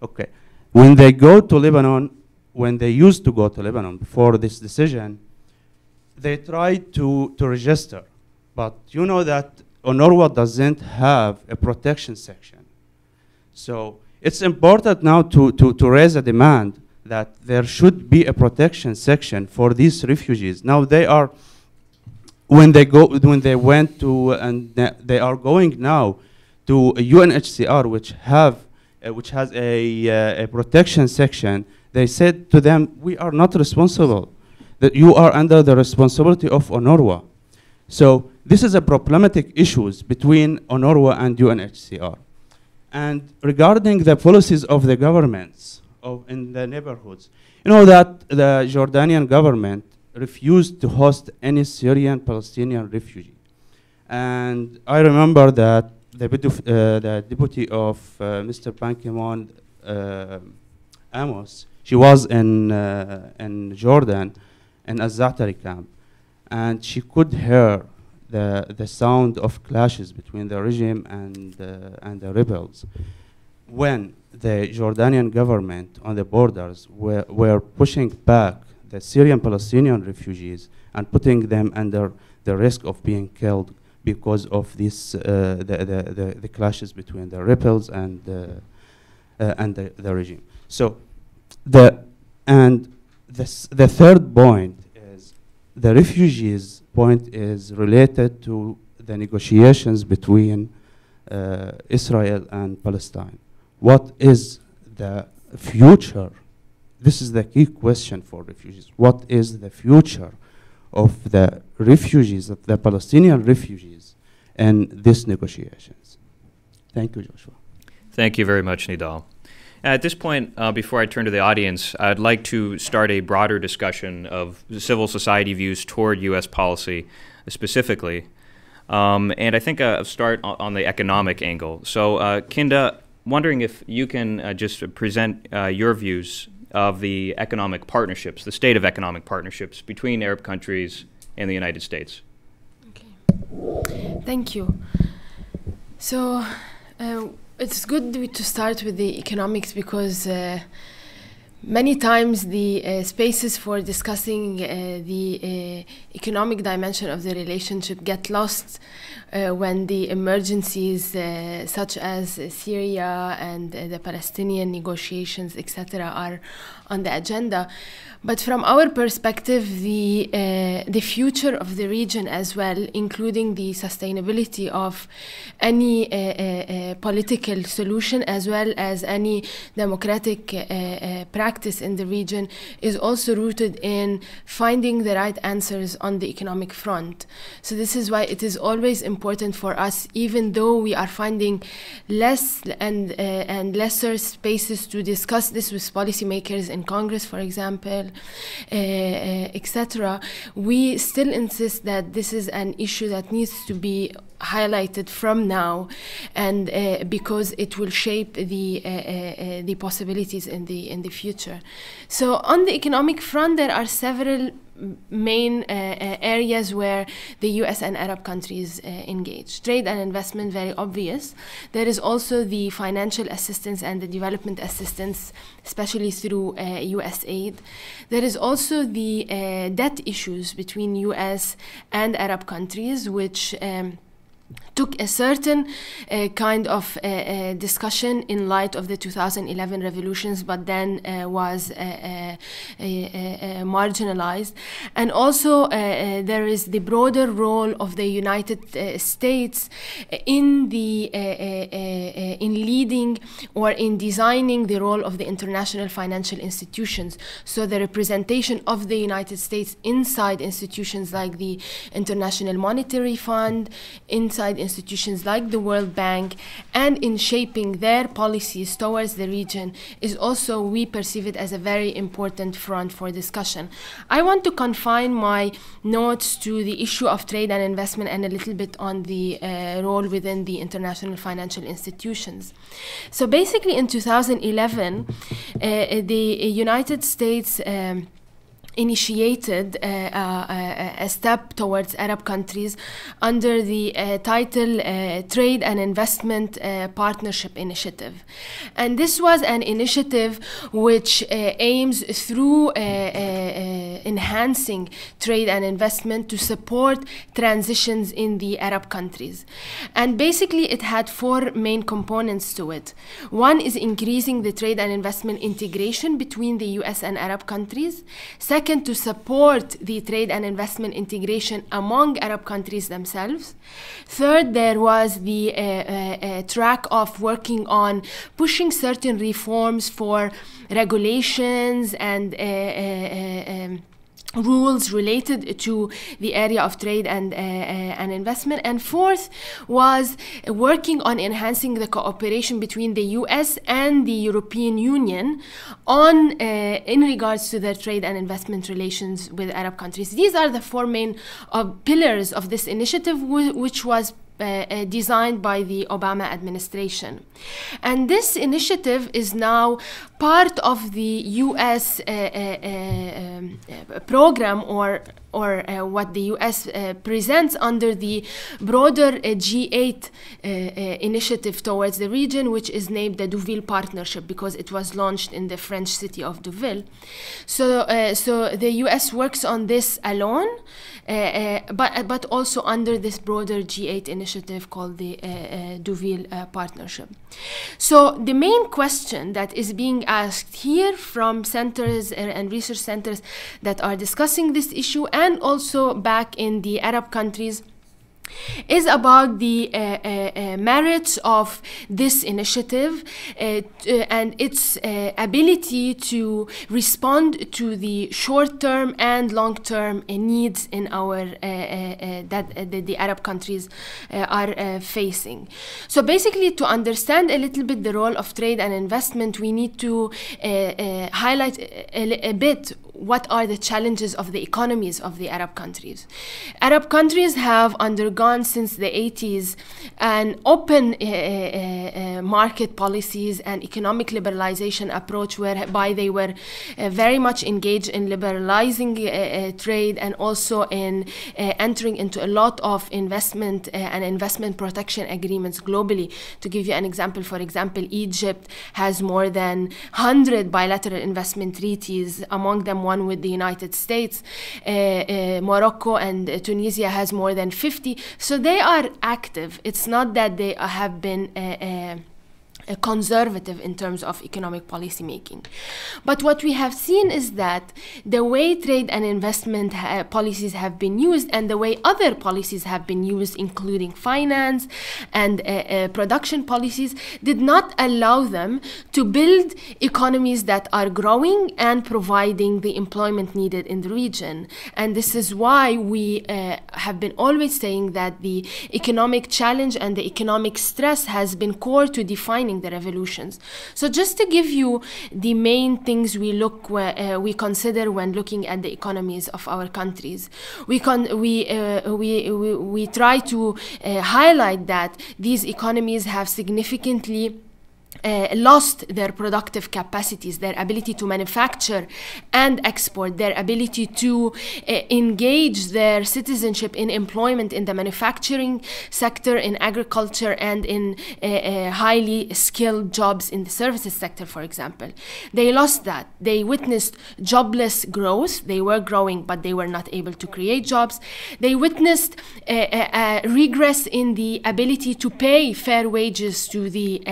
Okay, when they go to Lebanon, when they used to go to Lebanon before this decision, they tried to, to register. But you know that UNRWA doesn't have a protection section. So it's important now to, to, to raise a demand that there should be a protection section for these refugees. Now they are, when they go, when they went to, and they are going now to U N H C R, which have, uh, which has a, uh, a protection section. They said to them, we are not responsible, that you are under the responsibility of UNRWA. So this is a problematic issue between UNRWA and U N H C R. And regarding the policies of the governments of in the neighborhoods, you know that the Jordanian government refused to host any Syrian Palestinian refugee. And I remember that the, uh, the deputy of uh, Mister Ban Ki-moon, uh, Amos, she was in, uh, in Jordan, in Azatari camp. And she could hear the, the sound of clashes between the regime and, uh, and the rebels. When the Jordanian government on the borders were, were pushing back the Syrian-Palestinian refugees and putting them under the risk of being killed because of this, uh, the, the, the, the clashes between the rebels and, uh, uh, and the, the regime. So the, and this, the third point, the refugees point is related to the negotiations between uh, Israel and Palestine. What is the future? This is the key question for refugees. What is the future of the refugees, of the Palestinian refugees in these negotiations? Thank you, Joshua. Thank you very much, Nidal. At this point, uh, before I turn to the audience, I'd like to start a broader discussion of civil society views toward U S policy specifically. Um, and I think uh, I'll start on the economic angle. So, uh, Kinda, wondering if you can uh, just present uh, your views of the economic partnerships, the state of economic partnerships between Arab countries and the United States. Okay. Thank you. So, uh, it's good to start with the economics because uh, many times the uh, spaces for discussing uh, the uh, economic dimension of the relationship get lost uh, when the emergencies uh, such as uh, Syria and uh, the Palestinian negotiations, et cetera, are on the agenda. But from our perspective, the, uh, the future of the region as well, including the sustainability of any uh, uh, political solution as well as any democratic uh, uh, practice in the region, is also rooted in finding the right answers on the economic front. So this is why it is always important for us, even though we are finding less and, uh, and lesser spaces to discuss this with policymakers in Congress, for example, Uh, et cetera, we still insist that this is an issue that needs to be highlighted from now, and uh, because it will shape the uh, uh, the possibilities in the in the future. So on the economic front, there are several main uh, areas where the U S and Arab countries uh, engage. Trade and investment, very obvious. There is also the financial assistance and the development assistance, especially through uh, U S aid. There is also the uh, debt issues between U S and Arab countries, which um, took a certain uh, kind of uh, uh, discussion in light of the two thousand eleven revolutions, but then uh, was uh, uh, uh, uh, marginalized. And also uh, uh, there is the broader role of the United uh, States in the uh, uh, uh, in leading or in designing the role of the international financial institutions. So the representation of the United States inside institutions like the International Monetary Fund, inside institutions like the World Bank, and in shaping their policies towards the region is also, we perceive it as a very important front for discussion. I want to confine my notes to the issue of trade and investment and a little bit on the uh, role within the international financial institutions. So basically in two thousand eleven, uh, the United States um, initiated uh, uh, a step towards Arab countries under the uh, title uh, Trade and Investment uh, Partnership Initiative. And this was an initiative which uh, aims through uh, uh, enhancing trade and investment to support transitions in the Arab countries. And basically it had four main components to it. One is increasing the trade and investment integration between the U S and Arab countries. Second, Second, to support the trade and investment integration among Arab countries themselves. Third, there was the uh, uh, track of working on pushing certain reforms for regulations and uh, uh, um, rules related to the area of trade and, uh, uh, and investment. And fourth was working on enhancing the cooperation between the U S and the European Union on uh, in regards to their trade and investment relations with Arab countries. These are the four main uh, pillars of this initiative, wh which was Uh, designed by the Obama administration. And this initiative is now part of the U S uh, uh, uh, program, or or uh, what the U S uh, presents under the broader uh, G eight uh, uh, initiative towards the region, which is named the Deauville Partnership because it was launched in the French city of Deauville. So, uh, so the U S works on this alone, uh, uh, but, but also under this broader G eight initiative called the uh, uh, Deauville uh, Partnership. So the main question that is being asked here from centers and research centers that are discussing this issue, and and also back in the Arab countries, is about the uh, uh, merits of this initiative uh, and its uh, ability to respond to the short-term and long-term uh, needs in our uh, uh, that uh, the Arab countries uh, are uh, facing. So basically, to understand a little bit the role of trade and investment, we need to uh, uh, highlight a, a bit what are the challenges of the economies of the Arab countries. Arab countries have undergone since the eighties an open uh, uh, market policies and economic liberalization approach, whereby they were uh, very much engaged in liberalizing uh, uh, trade and also in uh, entering into a lot of investment uh, and investment protection agreements globally. To give you an example, for example, Egypt has more than one hundred bilateral investment treaties, among them one with the United States. Uh, uh, Morocco and uh, Tunisia has more than fifty. So they are active. It's not that they uh, have been uh, uh, conservative in terms of economic policy making. But what we have seen is that the way trade and investment ha policies have been used, and the way other policies have been used, including finance and uh, uh, production policies, did not allow them to build economies that are growing and providing the employment needed in the region. And this is why we uh, have been always saying that the economic challenge and the economic stress has been core to defining the revolutions. So just to give you the main things we look, uh, we consider when looking at the economies of our countries, we con we, uh, we we we try to uh, highlight that these economies have significantly uh, lost their productive capacities, their ability to manufacture and export, their ability to uh, engage their citizenship in employment in the manufacturing sector, in agriculture, and in uh, uh, highly skilled jobs in the services sector, for example. They lost that. They witnessed jobless growth. They were growing, but they were not able to create jobs. They witnessed a, a, a regress in the ability to pay fair wages to the, uh,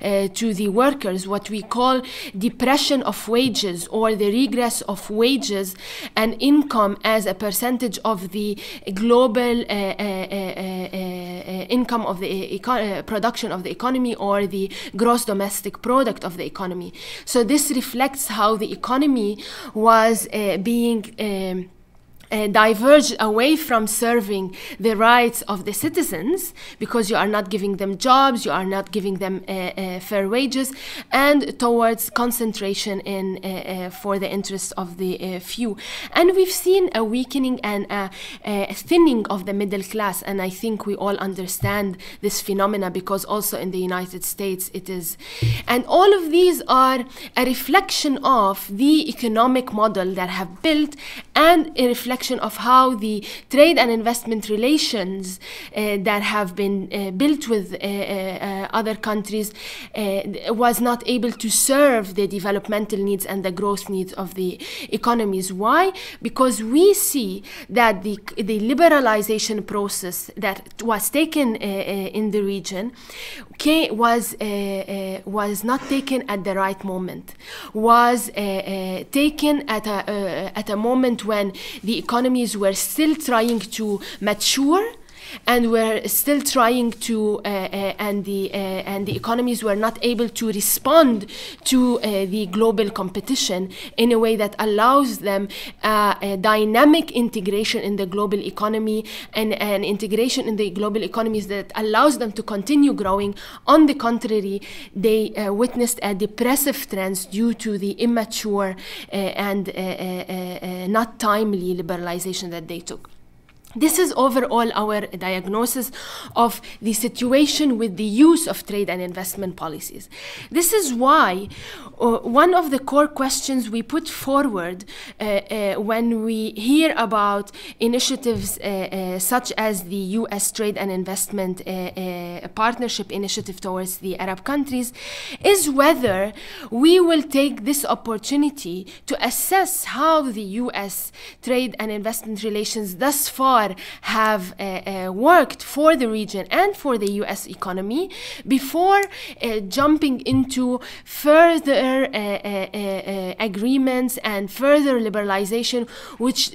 uh, to the workers, what we call depression of wages, or the regress of wages and income as a percentage of the global uh, uh, uh, uh, income of the uh, production of the economy, or the gross domestic product of the economy. So this reflects how the economy was uh, being um, Uh, diverge away from serving the rights of the citizens, because you are not giving them jobs, you are not giving them uh, uh, fair wages, and towards concentration in uh, uh, for the interests of the uh, few. And we've seen a weakening and a, a thinning of the middle class, and I think we all understand this phenomena, because also in the United States it is. And all of these are a reflection of the economic model that have built, and a reflection of how the trade and investment relations uh, that have been uh, built with uh, uh, other countries uh, was not able to serve the developmental needs and the growth needs of the economies. Why? Because we see that the, the liberalization process that was taken uh, uh, in the region okay, was, uh, uh, was not taken at the right moment, was uh, uh, taken at a, uh, at a moment when the economies were still trying to mature, and were still trying to, uh, uh, and the uh, and the economies were not able to respond to uh, the global competition in a way that allows them uh, a dynamic integration in the global economy, and an integration in the global economies that allows them to continue growing. On the contrary, they uh, witnessed a depressive trend due to the immature uh, and uh, uh, uh, not timely liberalization that they took. This is overall our diagnosis of the situation with the use of trade and investment policies. This is why uh, one of the core questions we put forward uh, uh, when we hear about initiatives uh, uh, such as the U S Trade and Investment uh, uh, Partnership Initiative towards the Arab countries is whether we will take this opportunity to assess how the U S trade and investment relations thus far have uh, uh, worked for the region and for the U S economy, before uh, jumping into further uh, uh, uh, agreements and further liberalization, which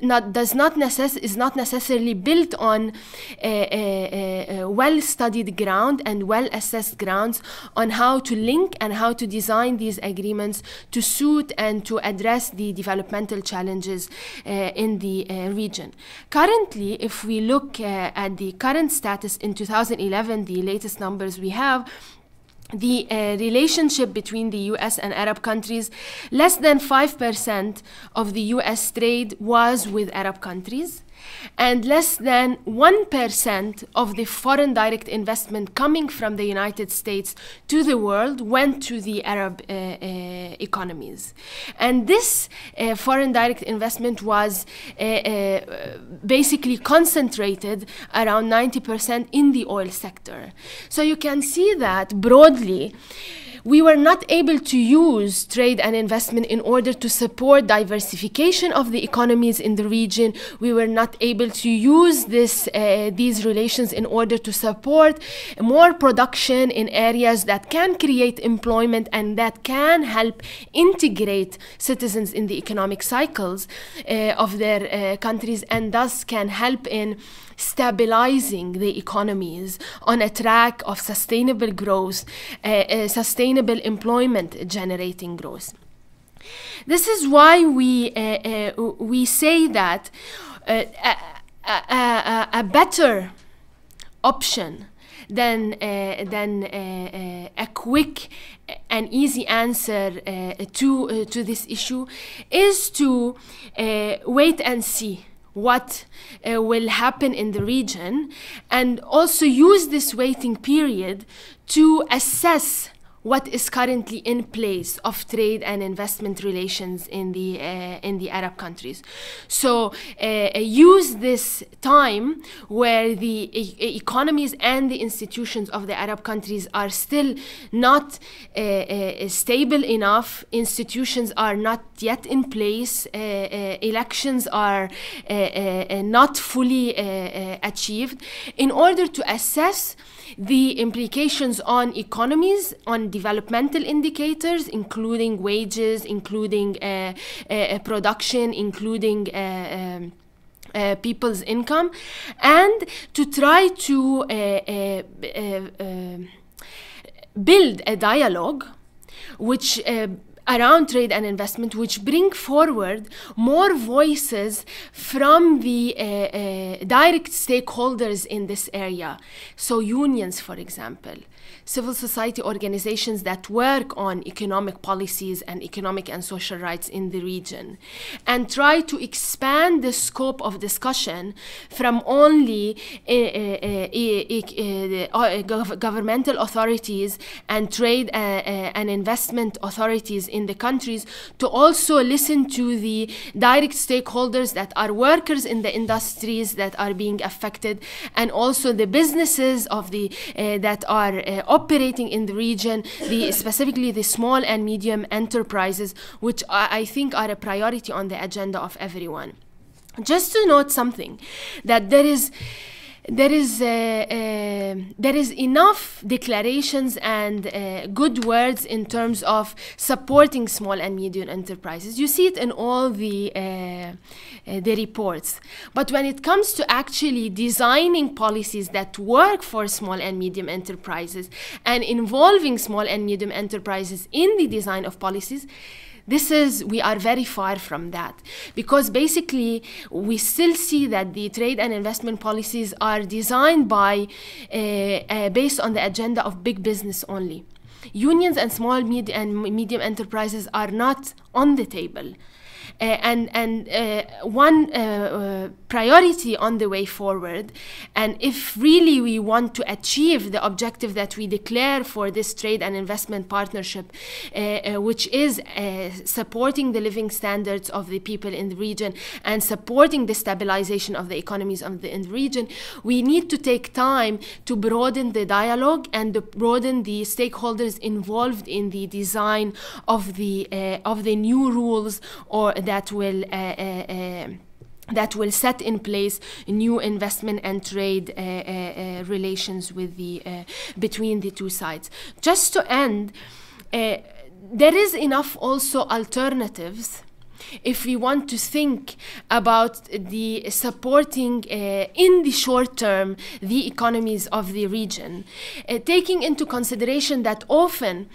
not, does not necess is not necessarily built on uh, uh, uh, well-studied ground and well-assessed grounds on how to link and how to design these agreements to suit and to address the developmental challenges uh, in the uh, region. Currently, if we look uh, at the current status in two thousand eleven, the latest numbers we have, the uh, relationship between the U S and Arab countries, less than five percent of the U S trade was with Arab countries, and less than one percent of the foreign direct investment coming from the United States to the world went to the Arab uh, uh, economies. And this uh, foreign direct investment was uh, uh, basically concentrated around ninety percent in the oil sector. So you can see that broadly, we were not able to use trade and investment in order to support diversification of the economies in the region. We were not able to use this, uh, these relations in order to support more production in areas that can create employment and that can help integrate citizens in the economic cycles uh, of their uh, countries, and thus can help in stabilizing the economies on a track of sustainable growth, uh, uh, sustainable employment generating growth. This is why we, uh, uh, we say that uh, a, a, a better option than, uh, than uh, uh, a quick an easy answer uh, to, uh, to this issue is to uh, wait and see what uh, will happen in the region, and also use this waiting period to assess what is currently in place of trade and investment relations in the uh, in the Arab countries. So uh, use this time where the e economies and the institutions of the Arab countries are still not uh, uh, stable enough, institutions are not yet in place, uh, uh, elections are uh, uh, not fully uh, uh, achieved, in order to assess the implications on economies, on developmental indicators, including wages, including uh, uh, production, including uh, um, uh, people's income, and to try to uh, uh, uh, uh, build a dialogue which uh, around trade and investment, which bring forward more voices from the uh, uh, direct stakeholders in this area. So unions, for example, civil society organizations that work on economic policies and economic and social rights in the region, and try to expand the scope of discussion from only uh, uh, uh, uh, uh, governmental authorities and trade uh, uh, and investment authorities in the countries, to also listen to the direct stakeholders that are workers in the industries that are being affected, and also the businesses of the uh, that are uh, operating in the region, the specifically the small and medium enterprises, which I, I think are a priority on the agenda of everyone. Just to note something, that there is There is, uh, uh, there is enough declarations and uh, good words in terms of supporting small and medium enterprises. You see it in all the, uh, uh, the reports. But when it comes to actually designing policies that work for small and medium enterprises and involving small and medium enterprises in the design of policies, This is, we are very far from that, because basically we still see that the trade and investment policies are designed by, uh, uh, based on the agenda of big business only. Unions and small med and medium enterprises are not on the table. Uh, and and uh, one uh, uh, priority on the way forward, and if really we want to achieve the objective that we declare for this trade and investment partnership, uh, uh, which is uh, supporting the living standards of the people in the region and supporting the stabilization of the economies of the, in the region, we need to take time to broaden the dialogue and to broaden the stakeholders involved in the design of the, uh, of the new rules or that will uh, uh, uh, that will set in place new investment and trade uh, uh, uh, relations with the uh, between the two sides. Just to end, uh, there is enough also alternatives if we want to think about the supporting uh, in the short term the economies of the region, uh, taking into consideration that often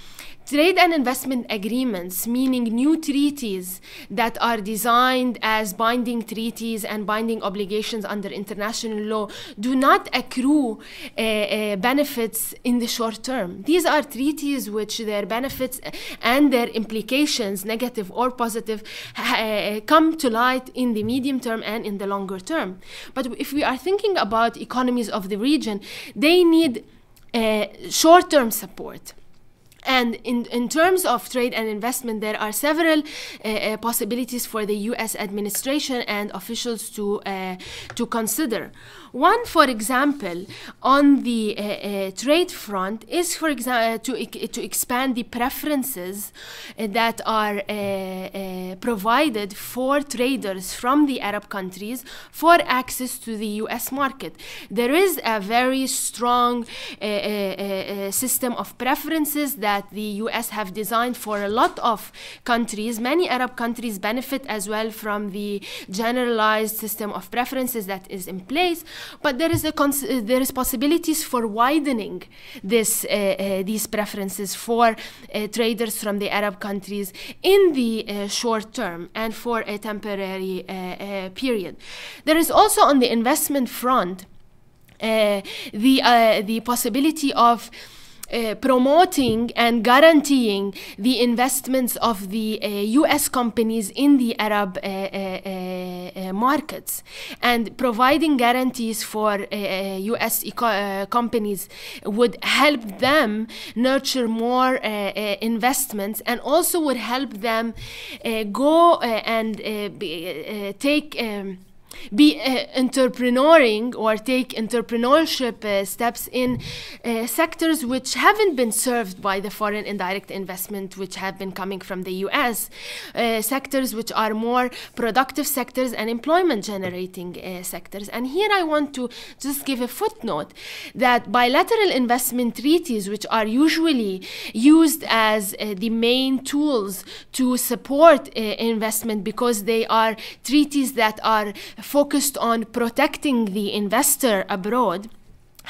trade and investment agreements, meaning new treaties that are designed as binding treaties and binding obligations under international law, do not accrue uh, uh, benefits in the short term. These are treaties which their benefits and their implications, negative or positive, uh, come to light in the medium term and in the longer term. But if we are thinking about economies of the region, they need uh, short-term support. And in, in terms of trade and investment, there are several uh, uh, possibilities for the U S administration and officials to, uh, to consider. One, for example, on the uh, uh, trade front is, for example, to, e to expand the preferences uh, that are uh, uh, provided for traders from the Arab countries for access to the U S market. There is a very strong uh, uh, uh, system of preferences that that the U S have designed for a lot of countries. Many Arab countries benefit as well from the generalized system of preferences that is in place, but there is a there is possibilities for widening this, uh, uh, these preferences for uh, traders from the Arab countries in the uh, short term and for a temporary uh, uh, period. There is also on the investment front uh, the, uh, the possibility of Uh, promoting and guaranteeing the investments of the uh, U S companies in the Arab uh, uh, uh, markets, and providing guarantees for uh, U S eco uh, companies would help them nurture more uh, uh, investments, and also would help them uh, go uh, and uh, be, uh, take um, be uh, entrepreneuring or take entrepreneurship uh, steps in uh, sectors which haven't been served by the foreign indirect investment which have been coming from the U S, uh, sectors which are more productive sectors and employment generating uh, sectors. And here I want to just give a footnote that bilateral investment treaties, which are usually used as uh, the main tools to support uh, investment because they are treaties that are focused on protecting the investor abroad,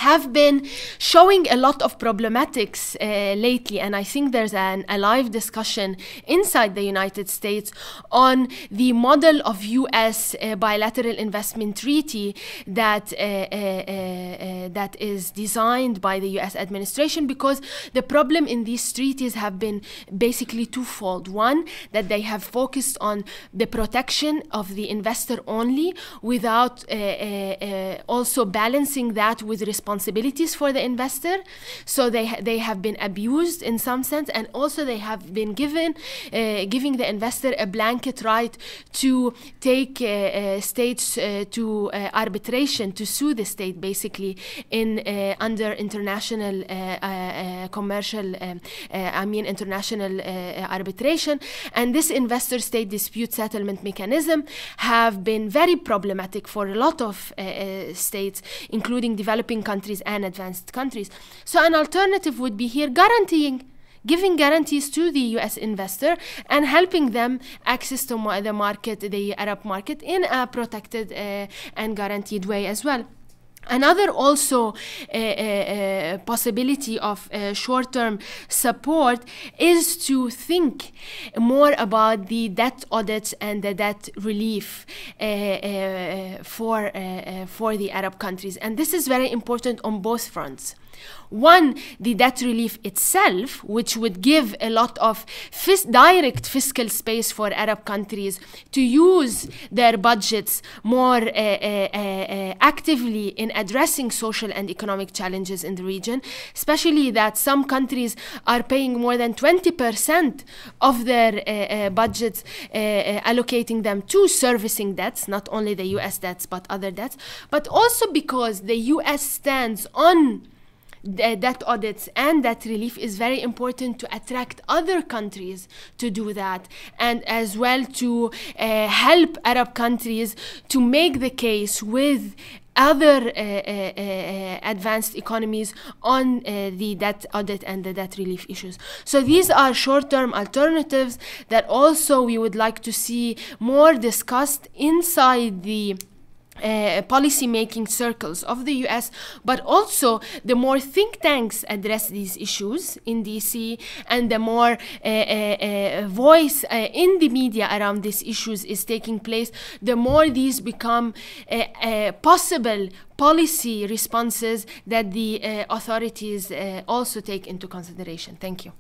have been showing a lot of problematics uh, lately. And I think there's an, a live discussion inside the United States on the model of U S uh, bilateral investment treaty that, uh, uh, uh, that is designed by the U S administration, because the problem in these treaties have been basically twofold. One, that they have focused on the protection of the investor only, without uh, uh, uh, also balancing that with respect responsibilities for the investor. So they ha they have been abused in some sense, and also they have been given uh, giving the investor a blanket right to take uh, uh, states uh, to uh, arbitration, to sue the state basically in uh, under international uh, uh, commercial um, uh, I mean international uh, arbitration. And this investor state dispute settlement mechanism have been very problematic for a lot of uh, uh, states, including developing countries and advanced countries. So an alternative would be here guaranteeing, giving guarantees to the U S investor and helping them access to the market, the Arab market, in a protected uh, and guaranteed way as well. Another also uh, uh, possibility of uh, short-term support is to think more about the debt audits and the debt relief uh, uh, for, uh, uh, for the Arab countries. And this is very important on both fronts. One, the debt relief itself, which would give a lot of fis direct fiscal space for Arab countries to use their budgets more uh, uh, uh, actively in addressing social and economic challenges in the region, especially that some countries are paying more than twenty percent of their uh, uh, budgets, uh, uh, allocating them to servicing debts, not only the U S debts, but other debts, but also because the U S stands on debt audits and debt relief is very important to attract other countries to do that, and as well to uh, help Arab countries to make the case with other uh, uh, uh, advanced economies on uh, the debt audit and the debt relief issues. So these are short-term alternatives that also we would like to see more discussed inside the Uh, policy-making circles of the U S, but also the more think tanks address these issues in D C, and the more uh, uh, voice uh, in the media around these issues is taking place, the more these become uh, uh, possible policy responses that the uh, authorities uh, also take into consideration. Thank you.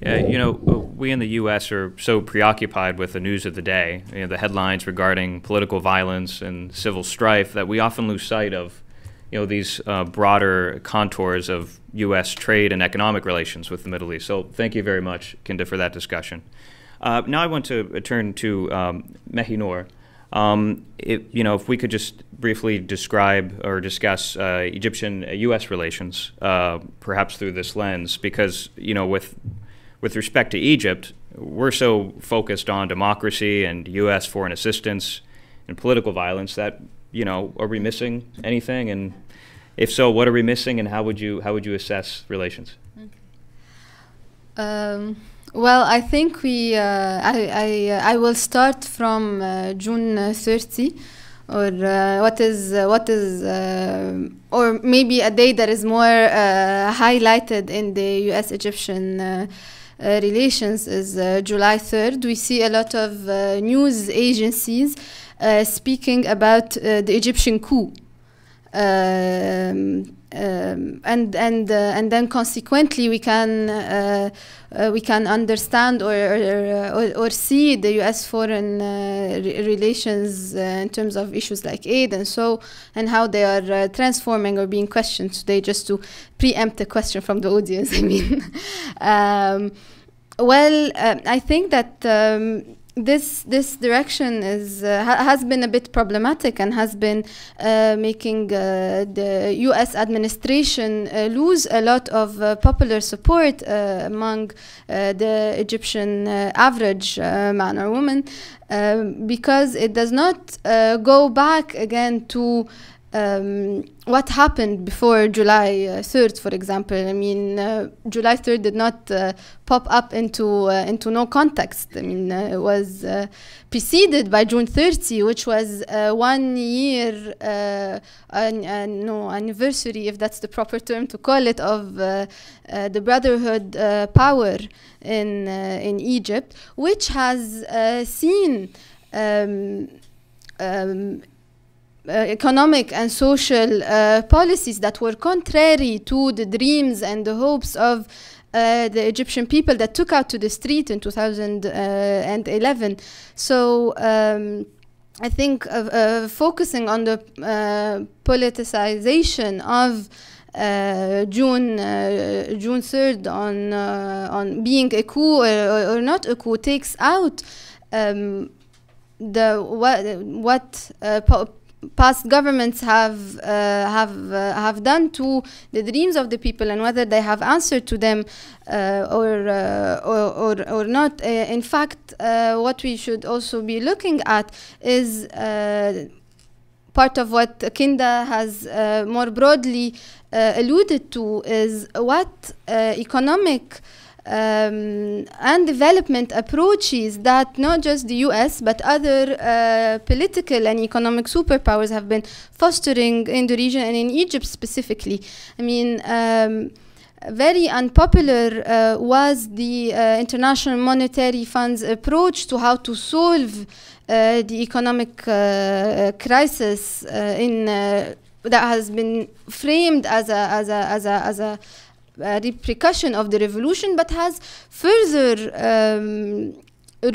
Yeah, you know, we in the U S are so preoccupied with the news of the day, you know, the headlines regarding political violence and civil strife, that we often lose sight of, you know, these uh, broader contours of U S trade and economic relations with the Middle East. So thank you very much, Kinda, for that discussion. Uh, now I want to turn to um, Mahinour. Um, it, you know, if we could just briefly describe or discuss uh, Egyptian U S relations, uh, perhaps through this lens, because, you know, with With respect to Egypt, we're so focused on democracy and U S foreign assistance and political violence that, you know, are we missing anything? And if so, what are we missing, and how would you, how would you assess relations? Okay. Um, well, I think we, uh, I, I, I will start from uh, June thirtieth. Or uh, what is uh, what is uh, or maybe a day that is more uh, highlighted in the U S Egyptian uh, uh, relations is uh, July third. We see a lot of uh, news agencies uh, speaking about uh, the Egyptian coup. Um, um, and and uh, and then consequently we can uh, uh, we can understand or or, or or see the U S foreign uh, re relations uh, in terms of issues like aid and so and how they are uh, transforming or being questioned today. Just to preempt a question from the audience, I mean, um, well, uh, I think that. Um, This this direction is uh, ha has been a bit problematic and has been uh, making uh, the U S administration uh, lose a lot of uh, popular support uh, among uh, the Egyptian uh, average uh, man or woman uh, because it does not uh, go back again to um, what happened before July third, for example. I mean, uh, July third did not uh, pop up into uh, into no context. I mean, uh, it was uh, preceded by June thirtieth, which was uh, one year uh, an, uh, no anniversary, if that's the proper term to call it, of uh, uh, the Brotherhood uh, power in uh, in Egypt, which has uh, seen. Um, um, Uh, economic and social uh, policies that were contrary to the dreams and the hopes of uh, the Egyptian people that took out to the street in two thousand eleven. So um, I think uh, uh, focusing on the uh, politicization of Uh, June uh, June third on uh, on being a coup or, or not a coup takes out um, the what what uh, po past governments have uh, have uh, have done to the dreams of the people and whether they have answered to them uh, or, uh, or or or not. Uh, in fact, uh, what we should also be looking at is uh, part of what Kinda has uh, more broadly uh, alluded to is what uh, economic Um, and development approaches that not just the U S but other uh, political and economic superpowers have been fostering in the region and in Egypt specifically. I mean, um, very unpopular uh, was the uh, International Monetary Fund's approach to how to solve uh, the economic uh, crisis uh, in uh, that has been framed as a as a as a as a Uh, repercussion of the revolution, but has further um,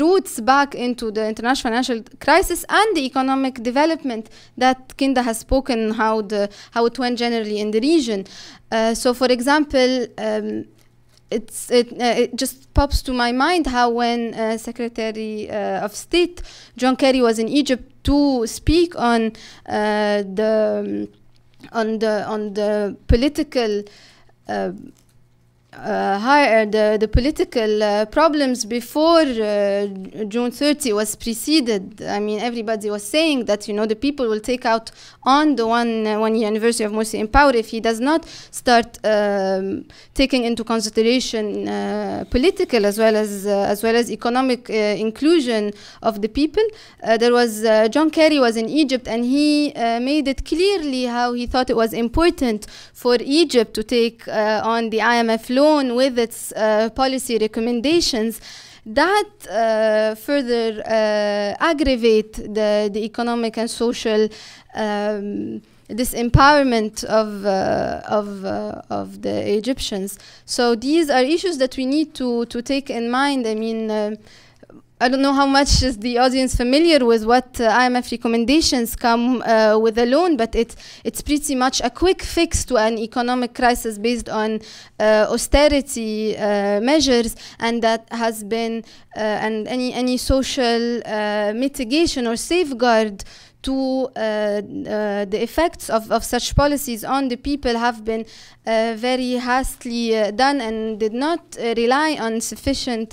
roots back into the international financial crisis and the economic development that Kinda has spoken how the how it went generally in the region. Uh, so, for example, um, it's it, uh, it just pops to my mind how when uh, Secretary uh, of State John Kerry was in Egypt to speak on uh, the on the on the political. Uh, uh, higher the the political uh, problems before uh, June thirtieth was preceded. I mean, everybody was saying that, you know, the people will take out on the one uh, one year anniversary of Morsi in power if he does not start um, taking into consideration uh, political as well as uh, as well as economic uh, inclusion of the people. Uh, there was uh, John Kerry was in Egypt and he uh, made it clearly how he thought it was important for Egypt to take uh, on the I M F loan with its uh, policy recommendations that uh, further uh, aggravate the, the economic and social um, disempowerment of uh, of uh, of the Egyptians. So these are issues that we need to to take in mind. I mean, uh, I don't know how much is the audience familiar with what uh, I M F recommendations come uh, with alone, but it, it's pretty much a quick fix to an economic crisis based on uh, austerity uh, measures, and that has been uh, and any any social uh, mitigation or safeguard to uh, uh, the effects of, of such policies on the people have been uh, very hastily uh, done and did not uh, rely on sufficient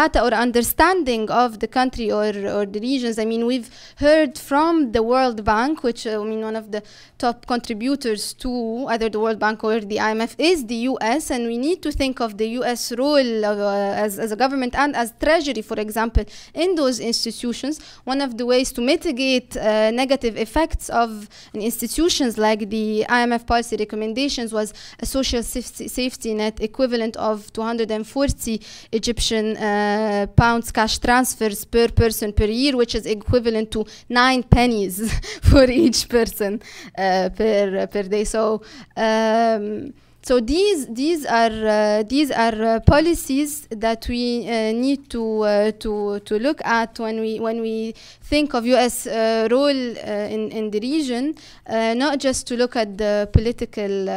data or understanding of the country or, or the regions. I mean, we've heard from the World Bank, which uh, I mean, one of the top contributors to either the World Bank or the I M F is the U S, and we need to think of the U S role of, uh, as, as a government and as treasury, for example, in those institutions. One of the ways to mitigate uh, uh, negative effects of institutions like the I M F policy recommendations was a social safety, safety net equivalent of two hundred forty Egyptian uh, pounds cash transfers per person per year, which is equivalent to nine pennies for each person uh, per, per day. So um, So these these are uh, these are uh, policies that we uh, need to uh, to to look at when we when we think of U S uh, role uh, in in the region, uh, not just to look at the political uh,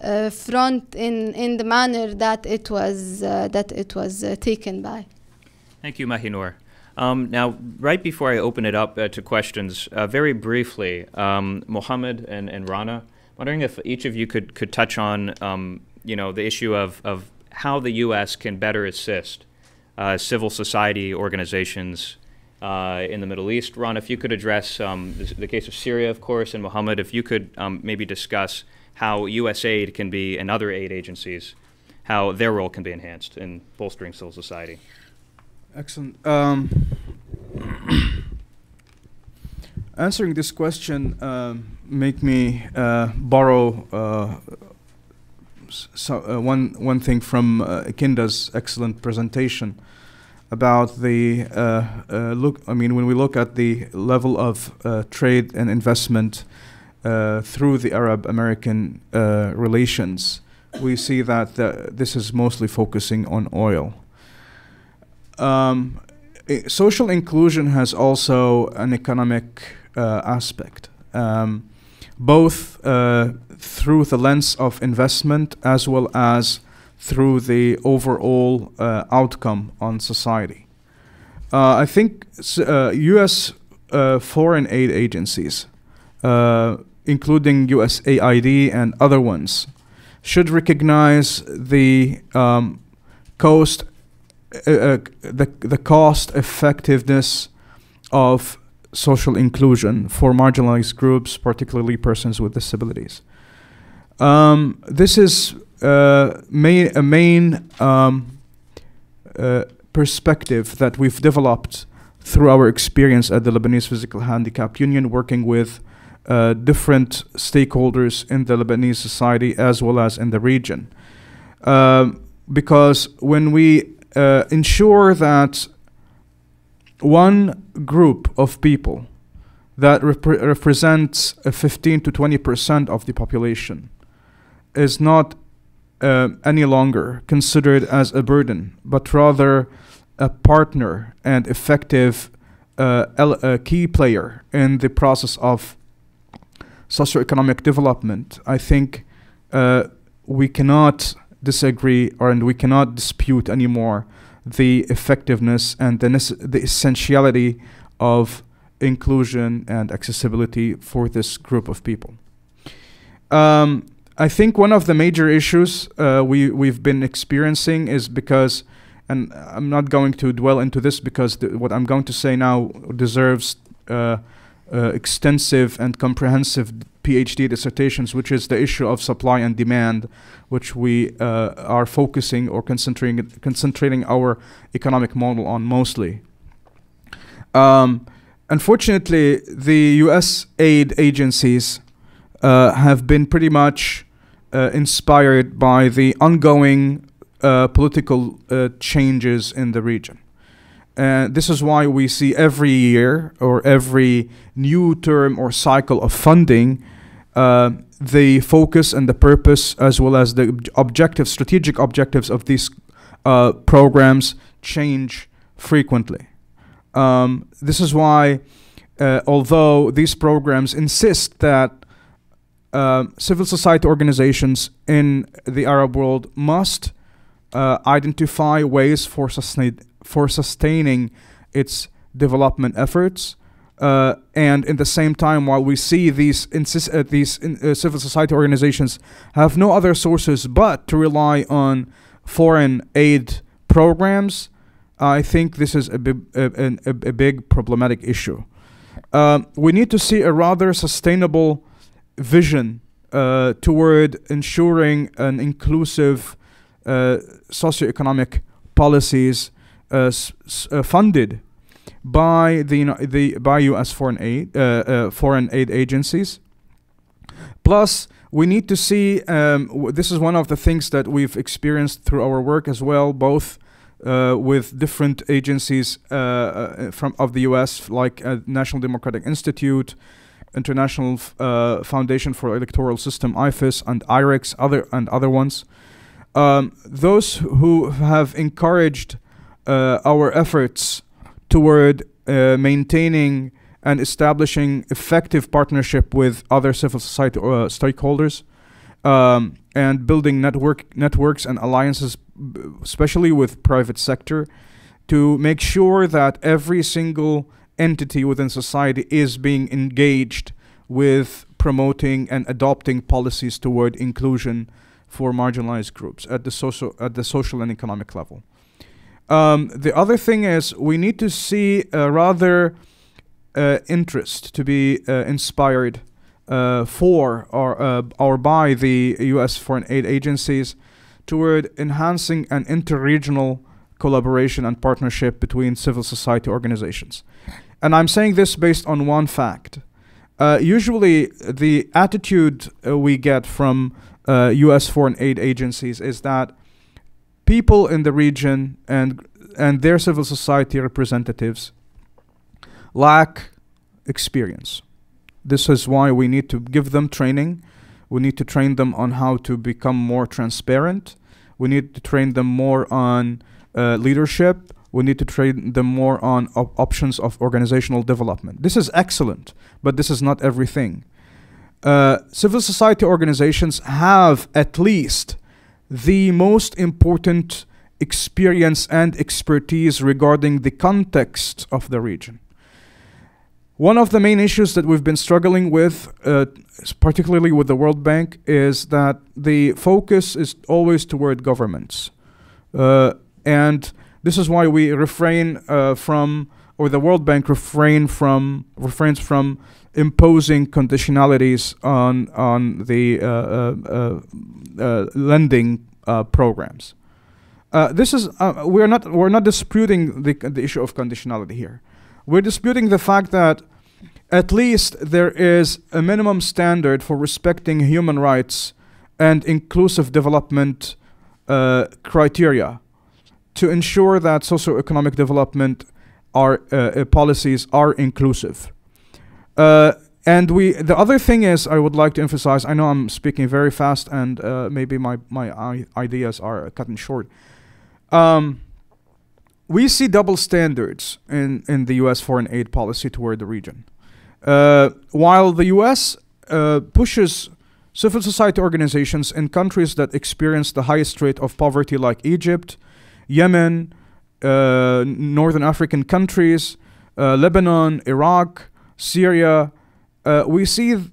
uh, front in in the manner that it was uh, that it was uh, taken by. Thank you, Mahinour. Um, now, right before I open it up uh, to questions, uh, very briefly, um, Mohamed and and Rana, wondering if each of you could could touch on um, you know, the issue of of how the U S can better assist uh, civil society organizations uh, in the Middle East. Ron, if you could address um, the, the case of Syria, of course, and Mohamed, if you could um, maybe discuss how U S aid can be, and other aid agencies, how their role can be enhanced in bolstering civil society. Excellent. Um, Answering this question uh, make me uh, borrow uh, so, uh, one one thing from uh, Kinda's excellent presentation about the uh, uh, look. I mean, when we look at the level of uh, trade and investment uh, through the Arab-American uh, relations, we see that the, this is mostly focusing on oil. Um, social inclusion has also an economic Uh, aspect, um, both uh, through the lens of investment as well as through the overall uh, outcome on society. Uh, I think uh, U S uh, foreign aid agencies, uh, including U S A I D and other ones, should recognize the um, cost, uh, uh, the the cost effectiveness of social inclusion for marginalized groups, particularly persons with disabilities. Um, this is uh, ma a main um, uh, perspective that we've developed through our experience at the Lebanese Physical Handicapped Union, working with uh, different stakeholders in the Lebanese society as well as in the region. Uh, because when we uh, ensure that one group of people that repre represents uh, fifteen to twenty percent of the population is not uh, any longer considered as a burden, but rather a partner and effective uh, a key player in the process of socioeconomic development. I think uh, we cannot disagree, or and we cannot dispute anymore the effectiveness and the, the essentiality of inclusion and accessibility for this group of people. Um, I think one of the major issues uh, we, we've been experiencing is because, and I'm not going to dwell into this because th what I'm going to say now deserves uh, uh, extensive and comprehensive PhD dissertations, which is the issue of supply and demand, which we uh, are focusing or concentrating concentrating our economic model on mostly. Um, unfortunately, the U S aid agencies uh, have been pretty much uh, inspired by the ongoing uh, political uh, changes in the region. Uh, this is why we see every year or every new term or cycle of funding, uh, the focus and the purpose as well as the ob objectives, strategic objectives of these uh, programs change frequently. Um, this is why, uh, although these programs insist that uh, civil society organizations in the Arab world must uh, identify ways for sustained for sustaining its development efforts, uh, and in the same time, while we see these insist uh, these in, uh, civil society organizations have no other sources but to rely on foreign aid programs, I think this is a, bi a, a, a big problematic issue. Um, we need to see a rather sustainable vision uh, toward ensuring an inclusive uh, socioeconomic policies Uh, s uh, funded by the, you know, the by U S foreign aid uh, uh, foreign aid agencies. Plus, we need to see. Um, w this is one of the things that we've experienced through our work as well, both uh, with different agencies uh, from of the U S, like uh, National Democratic Institute, International F uh, Foundation for Electoral System (I F E S), and I R E X, other and other ones. Um, those who have encouraged uh, our efforts toward uh, maintaining and establishing effective partnership with other civil society uh, stakeholders, um, and building network networks and alliances, especially with private sector, to make sure that every single entity within society is being engaged with promoting and adopting policies toward inclusion for marginalized groups at the social at the social and economic level. Um, the other thing is we need to see uh, rather uh, interest to be uh, inspired uh, for or uh, or by the U S foreign aid agencies toward enhancing an interregional collaboration and partnership between civil society organizations. And I'm saying this based on one fact. Uh, usually the attitude uh, we get from uh, U S foreign aid agencies is that people in the region and, and their civil society representatives lack experience. This is why we need to give them training. We need to train them on how to become more transparent. We need to train them more on uh, leadership. We need to train them more on op options of organizational development. This is excellent, but this is not everything. Uh, civil society organizations have at least the most important experience and expertise regarding the context of the region. One of the main issues that we've been struggling with, uh, particularly with the World Bank, is that the focus is always toward governments. Uh, and this is why we refrain uh, from, or the World Bank refrain from, refrains from imposing conditionalities on on the uh, uh, uh, uh, lending uh, programs. Uh, this is uh, we're not we're not disputing the the issue of conditionality here. We're disputing the fact that at least there is a minimum standard for respecting human rights and inclusive development uh, criteria to ensure that socioeconomic development are, uh, uh, policies are inclusive. Uh, and we, the other thing is I would like to emphasize, I know I'm speaking very fast and uh, maybe my, my ideas are cutting short. Um, we see double standards in, in the U S foreign aid policy toward the region. Uh, while the U S uh, pushes civil society organizations in countries that experience the highest rate of poverty like Egypt, Yemen, uh, Northern African countries, uh, Lebanon, Iraq, Syria, uh, we see th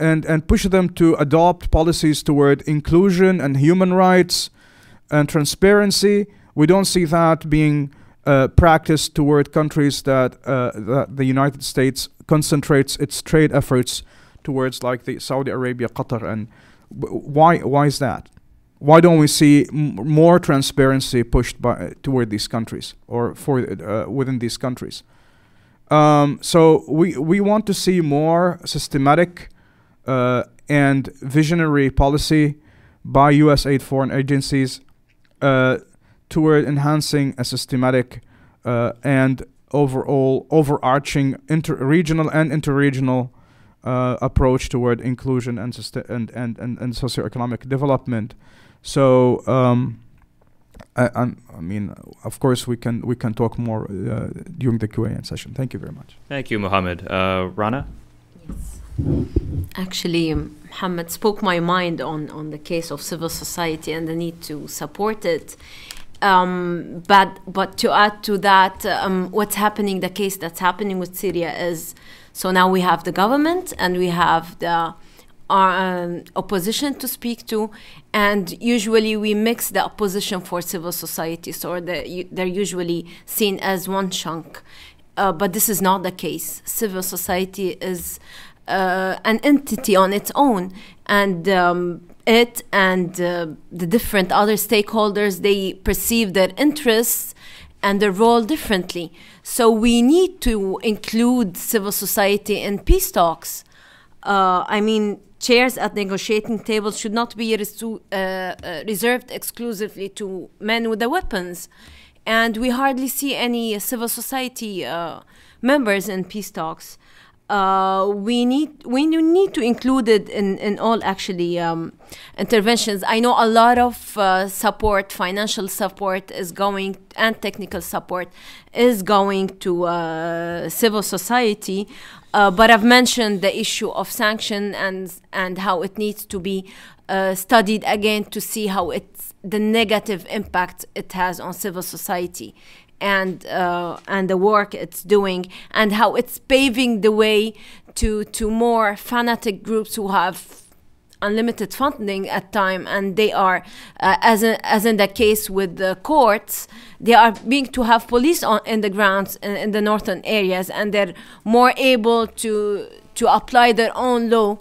and, and push them to adopt policies toward inclusion and human rights and transparency. We don't see that being uh, practiced toward countries that, uh, that the United States concentrates its trade efforts towards, like the Saudi Arabia, Qatar. And why, why is that? Why don't we see m more transparency pushed by, uh, toward these countries or for uh, within these countries? Um, so we we want to see more systematic uh, and visionary policy by U S aid foreign agencies uh, toward enhancing a systematic uh, and overall overarching inter-regional and interregional uh, approach toward inclusion and and, and and and socioeconomic development. So um, I, I'm, I mean, of course, we can we can talk more uh, during the Q and A session. Thank you very much. Thank you, Mohamed. Uh, Rana? Yes. Actually, Mohamed spoke my mind on on the case of civil society and the need to support it. Um, but but to add to that, um, what's happening? The case that's happening with Syria is so now we have the government and we have the Um, opposition to speak to, and usually we mix the opposition for civil societies, or the, they're usually seen as one chunk. Uh, but this is not the case. Civil society is uh, an entity on its own, and um, it and uh, the different other stakeholders, they perceive their interests and their role differently. So we need to include civil society in peace talks. Uh, I mean, chairs at negotiating tables should not be res uh, uh, reserved exclusively to men with the weapons. And we hardly see any civil society uh, members in peace talks. Uh, we need we need to include it in, in all actually um, interventions. I know a lot of uh, support, financial support is going, and technical support is going to uh, civil society. Uh, but I've mentioned the issue of sanction and and how it needs to be uh, studied again to see how it's the negative impact it has on civil society, and uh, and the work it's doing, and how it's paving the way to to more fanatic groups who have unlimited funding at time, and they are uh, as in, as in the case with the courts, they are being to have police on in the grounds in, in the northern areas, and they're more able to to apply their own law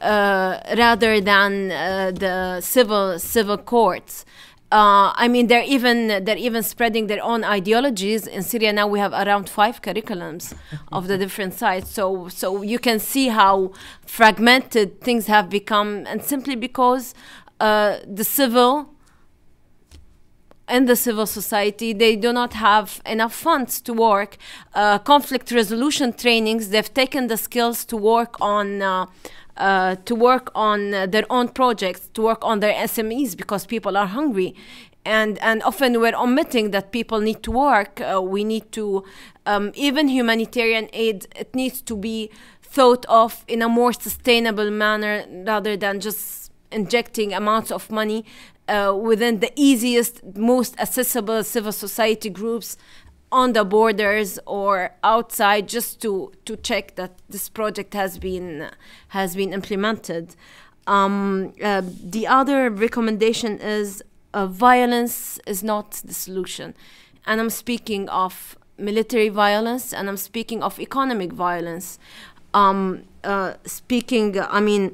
uh, rather than uh, the civil civil courts. Uh, I mean, they're even they're even spreading their own ideologies. In Syria now we have around five curriculums of the different sides. So so you can see how fragmented things have become, and simply because uh, the civil and the civil society, they do not have enough funds to work. Uh, conflict resolution trainings, they've taken the skills to work on. Uh, Uh, to work on uh, their own projects, to work on their S M Es, because people are hungry. And, and often we're omitting that people need to work. Uh, we need to, um, even humanitarian aid, it needs to be thought of in a more sustainable manner rather than just injecting amounts of money uh, within the easiest, most accessible civil society groups on the borders or outside, just to to check that this project has been has been implemented. Um, uh, the other recommendation is uh, violence is not the solution, and I'm speaking of military violence, and I'm speaking of economic violence. Um, uh, speaking, I mean.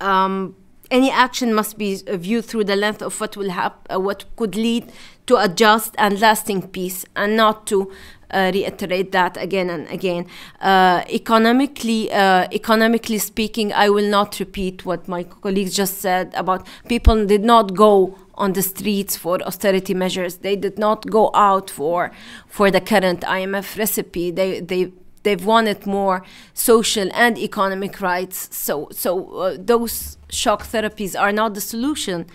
Um, Any action must be viewed through the length of what will hap- uh, what could lead to a just and lasting peace, and not to uh, reiterate that again and again. Uh, economically, uh, economically speaking, I will not repeat what my colleagues just said about people did not go on the streets for austerity measures. They did not go out for for the current I M F recipe. They they. They've wanted more social and economic rights. So, so uh, those shock therapies are not the solution.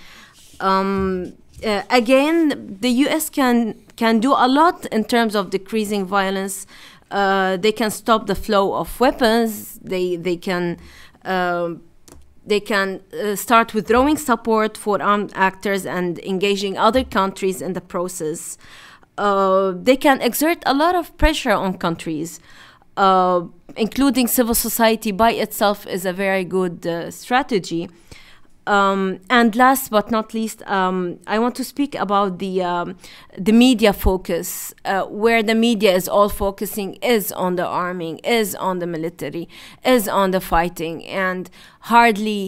Um, uh, again, the U S can can do a lot in terms of decreasing violence. Uh, they can stop the flow of weapons. They they can uh, they can uh, start withdrawing support for armed actors and engaging other countries in the process. Uh, they can exert a lot of pressure on countries. Uh, including civil society by itself is a very good uh, strategy. Um, and last but not least, um, I want to speak about the um, the media focus, uh, where the media is all focusing is on the arming, is on the military, is on the fighting, and hardly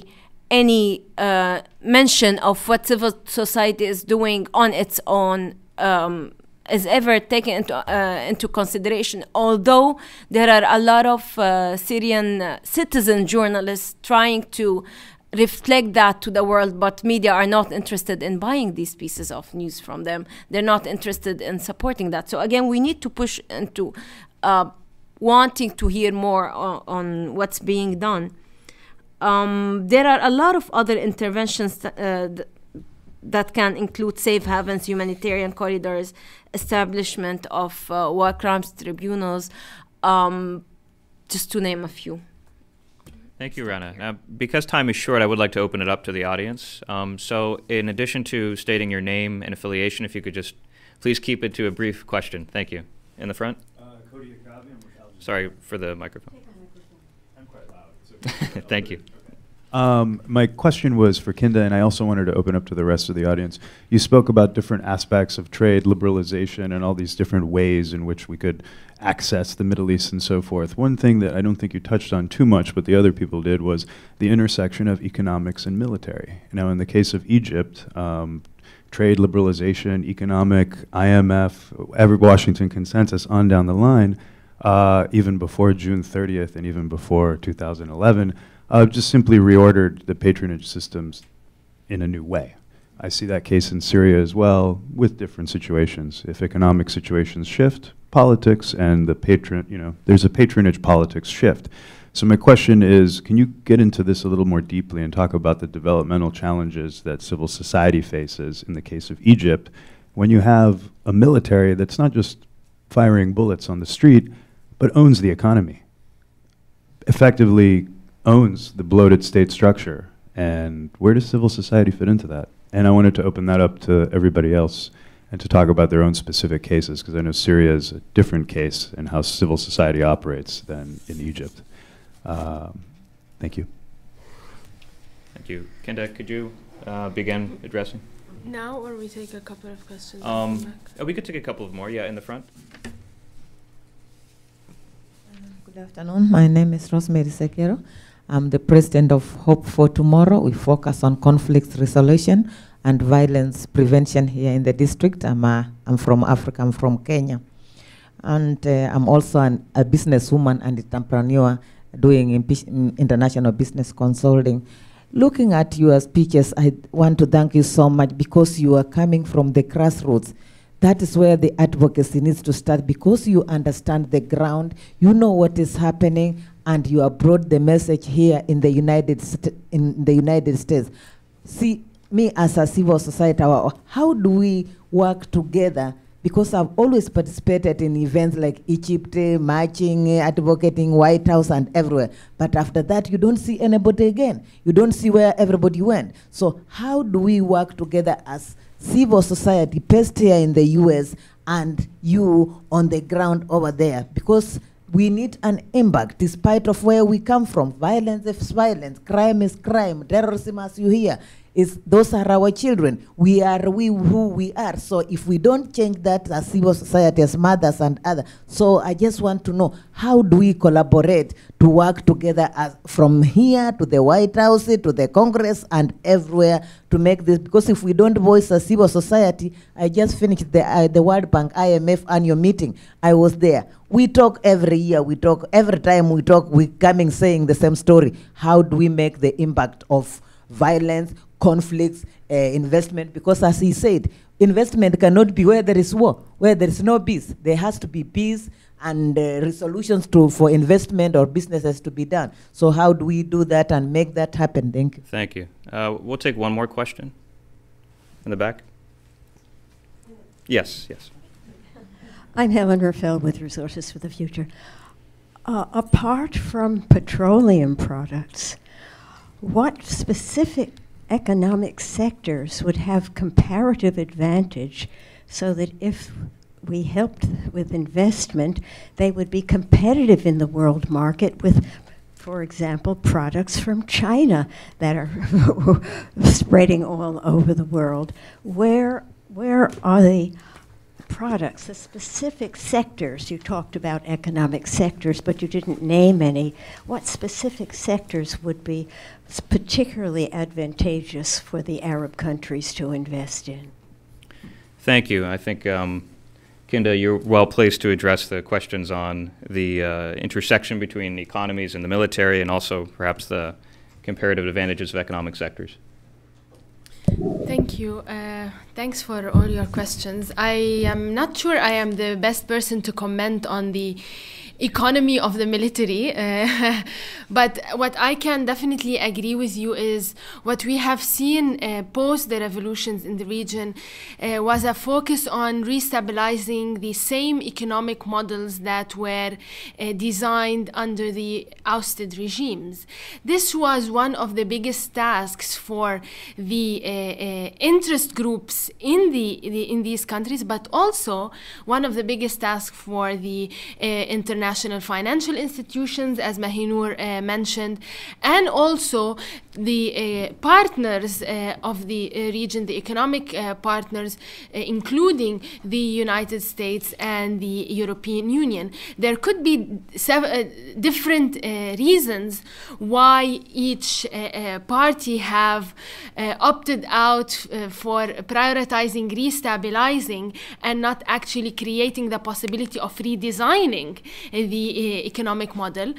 any uh, mention of what civil society is doing on its own um is ever taken into, uh, into consideration, although there are a lot of uh, Syrian uh, citizen journalists trying to reflect that to the world, but media are not interested in buying these pieces of news from them. They're not interested in supporting that. So again, we need to push into uh, wanting to hear more on, on what's being done. Um, there are a lot of other interventions that, uh, th that can include safe havens, humanitarian corridors, establishment of uh, war crimes tribunals, um, just to name a few. Thank you, Rana. Now, because time is short, I would like to open it up to the audience. Um, so in addition to stating your name and affiliation, if you could just please keep it to a brief question. Thank you. In the front. Uh, Cody Akavi, I'm with Sorry for the microphone. I'm quite loud. So Thank you. Um, my question was for Kinda, and I also wanted to open up to the rest of the audience. You spoke about different aspects of trade, liberalization, and all these different ways in which we could access the Middle East and so forth. One thing that I don't think you touched on too much, but the other people did, was the intersection of economics and military. Now, in the case of Egypt, um, trade, liberalization, economic, I M F, every Washington consensus on down the line, uh, even before June thirtieth and even before two thousand eleven, Uh, just simply reordered the patronage systems in a new way. I see that case in Syria as well, with different situations. If economic situations shift, politics and the patron, you know, there's a patronage politics shift. So my question is, can you get into this a little more deeply and talk about the developmental challenges that civil society faces in the case of Egypt, when you have a military that's not just firing bullets on the street, but owns the economy, effectively owns the bloated state structure, and where does civil society fit into that? And I wanted to open that up to everybody else and to talk about their own specific cases, because I know Syria is a different case in how civil society operates than in Egypt. Um, thank you. Thank you. Kinda, could you uh, begin addressing? Now, or we take a couple of questions? Um, oh, we could take a couple of more, yeah, in the front. Good afternoon. My name is Rosemary Sekero. I'm the president of Hope for Tomorrow. We focus on conflict resolution and violence prevention here in the district. I'm, a, I'm from Africa. I'm from Kenya. And uh, I'm also an, a businesswoman and entrepreneur doing international business consulting. Looking at your speeches, I want to thank you so much, because you are coming from the grassroots. That is where the advocacy needs to start, because you understand the ground, you know what is happening, and you have brought the message here in the United, St in the United States. See, me as a civil society, how do we work together? Because I've always participated in events like Egypt, uh, marching, uh, advocating, White House, and everywhere. But after that, you don't see anybody again. You don't see where everybody went. So how do we work together as civil society, based here in the U S, and you on the ground over there? Because we need an impact, despite of where we come from. Violence is violence, crime is crime, terrorism, as you hear. Is those are our children. We are we who we are. So if we don't change that as civil society, as mothers and others. So I just want to know, how do we collaborate to work together as from here to the White House, to the Congress, and everywhere to make this? Because if we don't voice as civil society, I just finished the, uh, the World Bank I M F annual meeting. I was there. We talk every year. We talk every time we talk. We're coming saying the same story. How do we make the impact of violence, conflicts, uh, investment? Because as he said, investment cannot be where there is war, where there is no peace. There has to be peace and uh, resolutions to, for investment or businesses to be done. So how do we do that and make that happen? Thank you. Thank you. Uh, we'll take one more question in the back. Yes, yes. I'm Helen Raphael with Resources for the Future. Uh, apart from petroleum products, what specific economic sectors would have comparative advantage, so that if we helped with investment, they would be competitive in the world market with, for example, products from China that are spreading all over the world? Where, where are the products, the specific sectors? You talked about economic sectors, but you didn't name any. What specific sectors would be particularly advantageous for the Arab countries to invest in? Thank you. I think, um, Kinda, you're well placed to address the questions on the uh, intersection between economies and the military, and also perhaps the comparative advantages of economic sectors. Thank you. Uh, thanks for all your questions. I am not sure I am the best person to comment on the economy of the military, uh, but what I can definitely agree with you is what we have seen uh, post the revolutions in the region uh, was a focus on restabilizing the same economic models that were uh, designed under the ousted regimes. This was one of the biggest tasks for the uh, uh, interest groups in the, the in these countries, but also one of the biggest tasks for the uh, international international financial institutions, as Mahinour uh, mentioned, and also the uh, partners uh, of the uh, region, the economic uh, partners, uh, including the United States and the European Union. There could be several, uh, different uh, reasons why each uh, uh, party have uh, opted out uh, for prioritizing restabilizing and not actually creating the possibility of redesigning uh, the uh, economic model. Uh,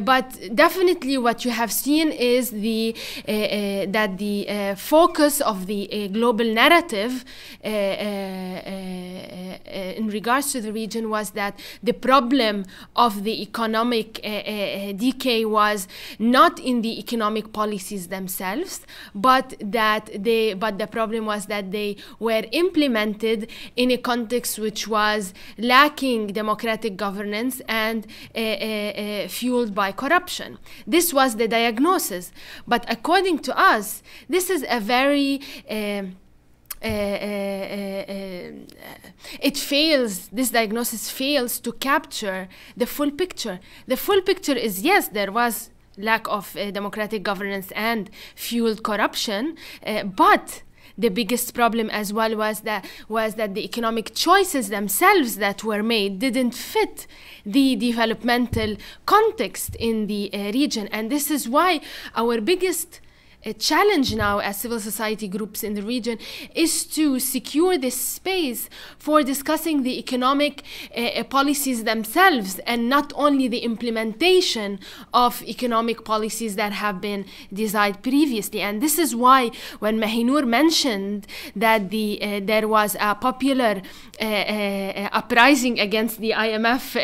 but definitely what you have seen is the, uh, uh, that the uh, focus of the uh, global narrative uh, uh, uh, in regards to the region was that the problem of the economic uh, uh, decay was not in the economic policies themselves, but that they, but the problem was that they were implemented in a context which was lacking democratic governance and uh, uh, uh, fueled by corruption. This was the diagnosis. But according to us, this is a very uh, Uh, uh, uh, it fails, this diagnosis fails to capture the full picture. The full picture is, yes, there was lack of uh, democratic governance and fueled corruption, uh, but the biggest problem as well was that, was that the economic choices themselves that were made didn't fit the developmental context in the uh, region. And this is why our biggest a challenge now as civil society groups in the region is to secure this space for discussing the economic uh, policies themselves and not only the implementation of economic policies that have been designed previously. And this is why when Mahinour mentioned that the, uh, there was a popular uh, uh, uprising against the I M F uh,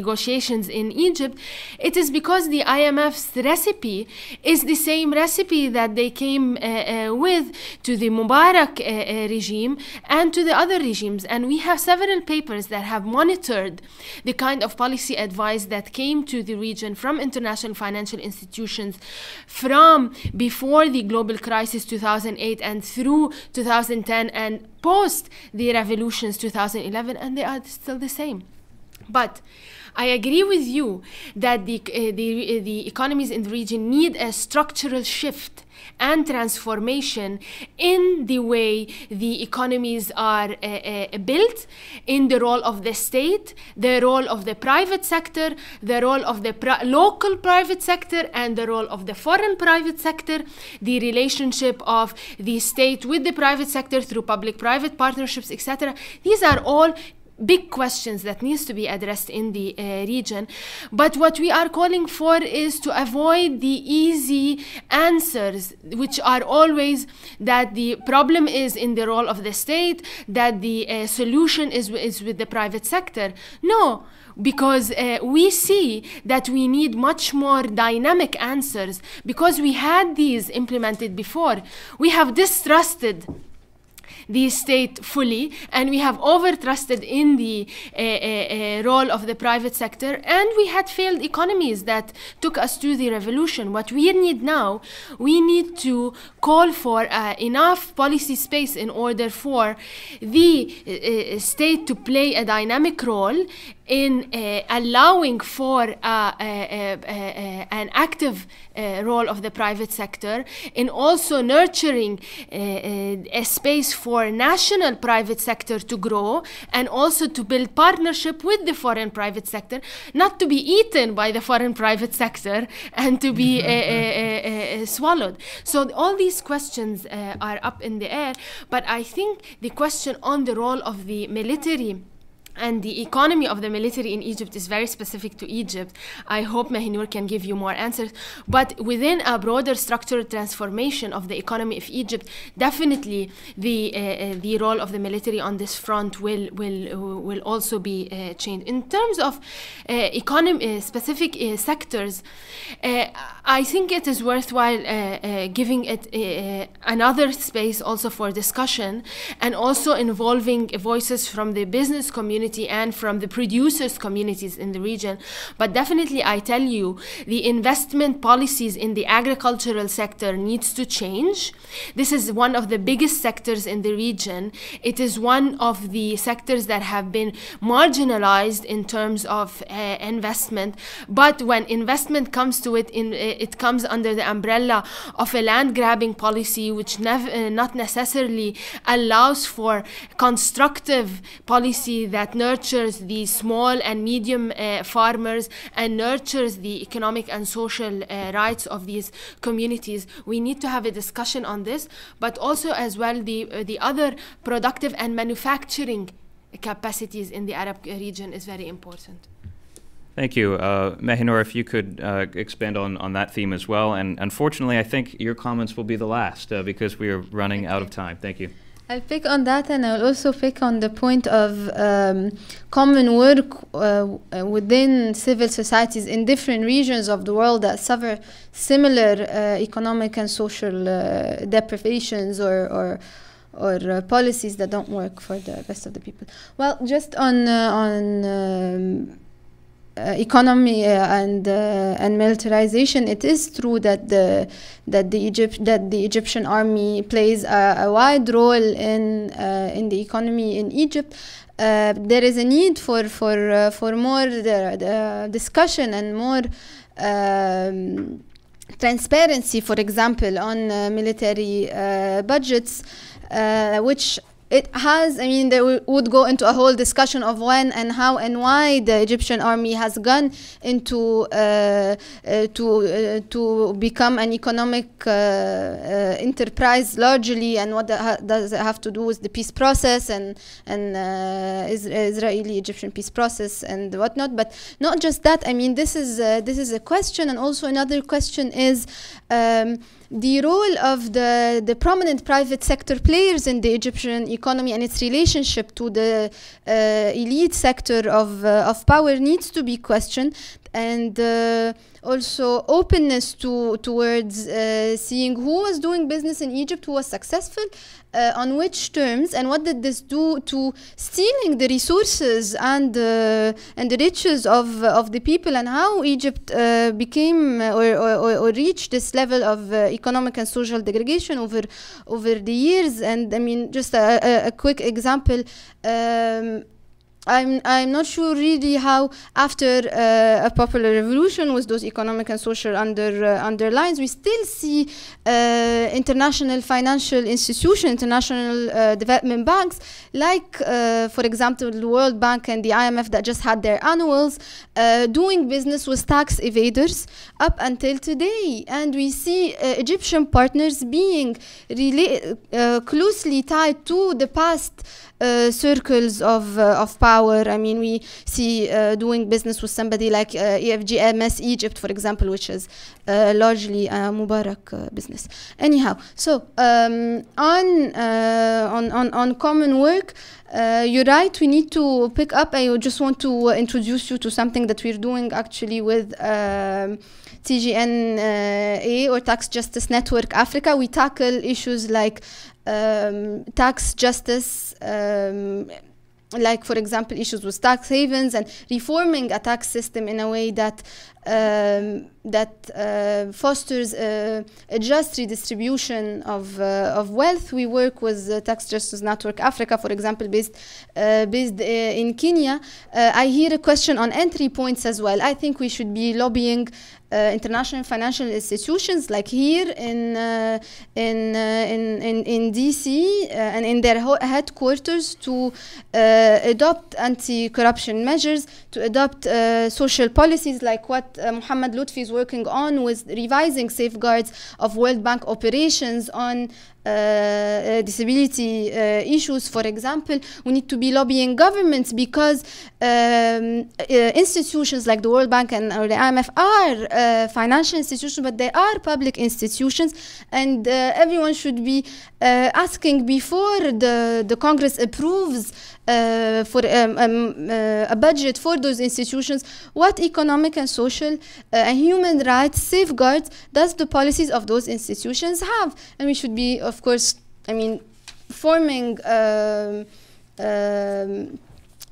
negotiations in Egypt, it is because the I M F's recipe is the same recipe that that they came uh, uh, with to the Mubarak uh, uh, regime and to the other regimes. And we have several papers that have monitored the kind of policy advice that came to the region from international financial institutions from before the global crisis two thousand eight and through two thousand ten and post the revolutions two thousand eleven, and they are still the same. But I agree with you that the, uh, the, uh, the economies in the region need a structural shift and transformation in the way the economies are uh, uh, built, in the role of the state, the role of the private sector, the role of the pri local private sector, and the role of the foreign private sector, the relationship of the state with the private sector through public-private partnerships, et cetera. These are all big questions that needs to be addressed in the uh, region. But what we are calling for is to avoid the easy answers, which are always that the problem is in the role of the state, that the uh, solution is, is with the private sector. No, because uh, we see that we need much more dynamic answers because we had these implemented before. We have distrusted the state fully, and we have overtrusted in the uh, uh, role of the private sector, and we had failed economies that took us to the revolution. What we need now, we need to call for uh, enough policy space in order for the uh, state to play a dynamic role in uh, allowing for uh, uh, uh, uh, an active uh, role of the private sector, in also nurturing uh, a space for national private sector to grow, and also to build partnership with the foreign private sector, not to be eaten by the foreign private sector and to be uh, uh, uh, uh, swallowed. So all these questions uh, are up in the air, but I think the question on the role of the military and the economy of the military in Egypt is very specific to Egypt. I hope Mahinour can give you more answers. But within a broader structural transformation of the economy of Egypt, definitely the uh, the role of the military on this front will will will also be uh, changed. In terms of uh, economy, uh, specific uh, sectors, uh, I think it is worthwhile uh, uh, giving it uh, another space also for discussion, and also involving voices from the business community, community and from the producers' communities in the region. But definitely, I tell you, the investment policies in the agricultural sector needs to change. This is one of the biggest sectors in the region. It is one of the sectors that have been marginalized in terms of uh, investment. But when investment comes to it, in, it comes under the umbrella of a land-grabbing policy, which nev uh, not necessarily allows for constructive policy that nurtures the small and medium uh, farmers and nurtures the economic and social uh, rights of these communities. We need to have a discussion on this, but also as well the, uh, the other productive and manufacturing capacities in the Arab region is very important. Thank you. Uh, Mahinour, if you could uh, expand on, on that theme as well. And unfortunately, I think your comments will be the last uh, because we are running out of time. Thank you. I'll pick on that, and I'll also pick on the point of um, common work uh, within civil societies in different regions of the world that suffer similar uh, economic and social uh, deprivations or, or or uh, policies that don't work for the rest of the people. Well, just on uh, on um, Uh, economy uh, and uh, and militarization, it is true that the that the Egypt that the Egyptian army plays a, a wide role in uh, in the economy in Egypt. Uh, there is a need for for uh, for more the, the discussion and more um, transparency, for example, on uh, military uh, budgets, uh, which. It has, I mean, they would go into a whole discussion of when and how and why the Egyptian army has gone into uh, uh, to uh, to become an economic uh, uh, enterprise largely, and what ha does it have to do with the peace process and and uh, Israeli-Egyptian peace process and whatnot. But not just that. I mean, this is uh, this is a question, and also another question is. Um, The role of the, the prominent private sector players in the Egyptian economy and its relationship to the uh, elite sector of, uh, of power needs to be questioned, and uh, also openness to, towards uh, seeing who was doing business in Egypt, who was successful, uh, on which terms, and what did this do to stealing the resources and, uh, and the riches of, of the people, and how Egypt uh, became or, or, or reached this level of uh, economic and social degradation over, over the years. And I mean, just a, a, a quick example, um, I'm, I'm not sure really how after uh, a popular revolution with those economic and social under, uh, underlines, we still see uh, international financial institutions, international uh, development banks, like, uh, for example, the World Bank and the I M F that just had their annuals, uh, doing business with tax evaders up until today. And we see uh, Egyptian partners being really, uh, closely tied to the past Uh, circles of uh, of power. I mean, we see uh, doing business with somebody like uh, E F G M S Egypt, for example, which is uh, largely a Mubarak uh, business. Anyhow, so um, on, uh, on on on common work. Uh, you're right, we need to pick up. I just want to uh, introduce you to something that we're doing actually with um, T J N A, or Tax Justice Network Africa. We tackle issues like um, tax justice, um, like, for example, issues with tax havens and reforming a tax system in a way that um, that uh, fosters uh, a just redistribution of uh, of wealth. We work with uh, Tax Justice Network Africa, for example, based uh, based uh, in Kenya. Uh, I hear a question on entry points as well. I think we should be lobbying uh, international financial institutions, like here in uh, in, uh, in in in D C uh, and in their headquarters, to uh, adopt anti-corruption measures, to adopt uh, social policies like what uh, Mohamed Loutfy is working on with revising safeguards of World Bank operations on Uh, disability uh, issues, for example. We need to be lobbying governments, because um, uh, institutions like the World Bank and or the I M F are uh, financial institutions, but they are public institutions, and uh, everyone should be uh, asking before the, the Congress approves uh, for um, um, uh, a budget for those institutions, what economic and social uh, and human rights safeguards does the policies of those institutions have. And we should be, of Of course, I mean, forming um, um,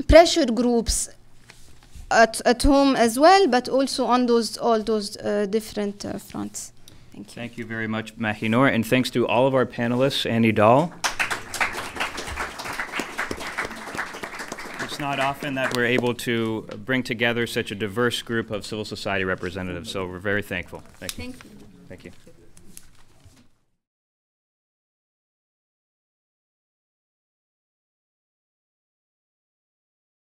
pressure groups at, at home as well, but also on those all those uh, different uh, fronts. Thank you. Thank you very much, Mahinour, and thanks to all of our panelists and Nidal. It's not often that we're able to bring together such a diverse group of civil society representatives, so we're very thankful. Thank you. Thank you. Thank you.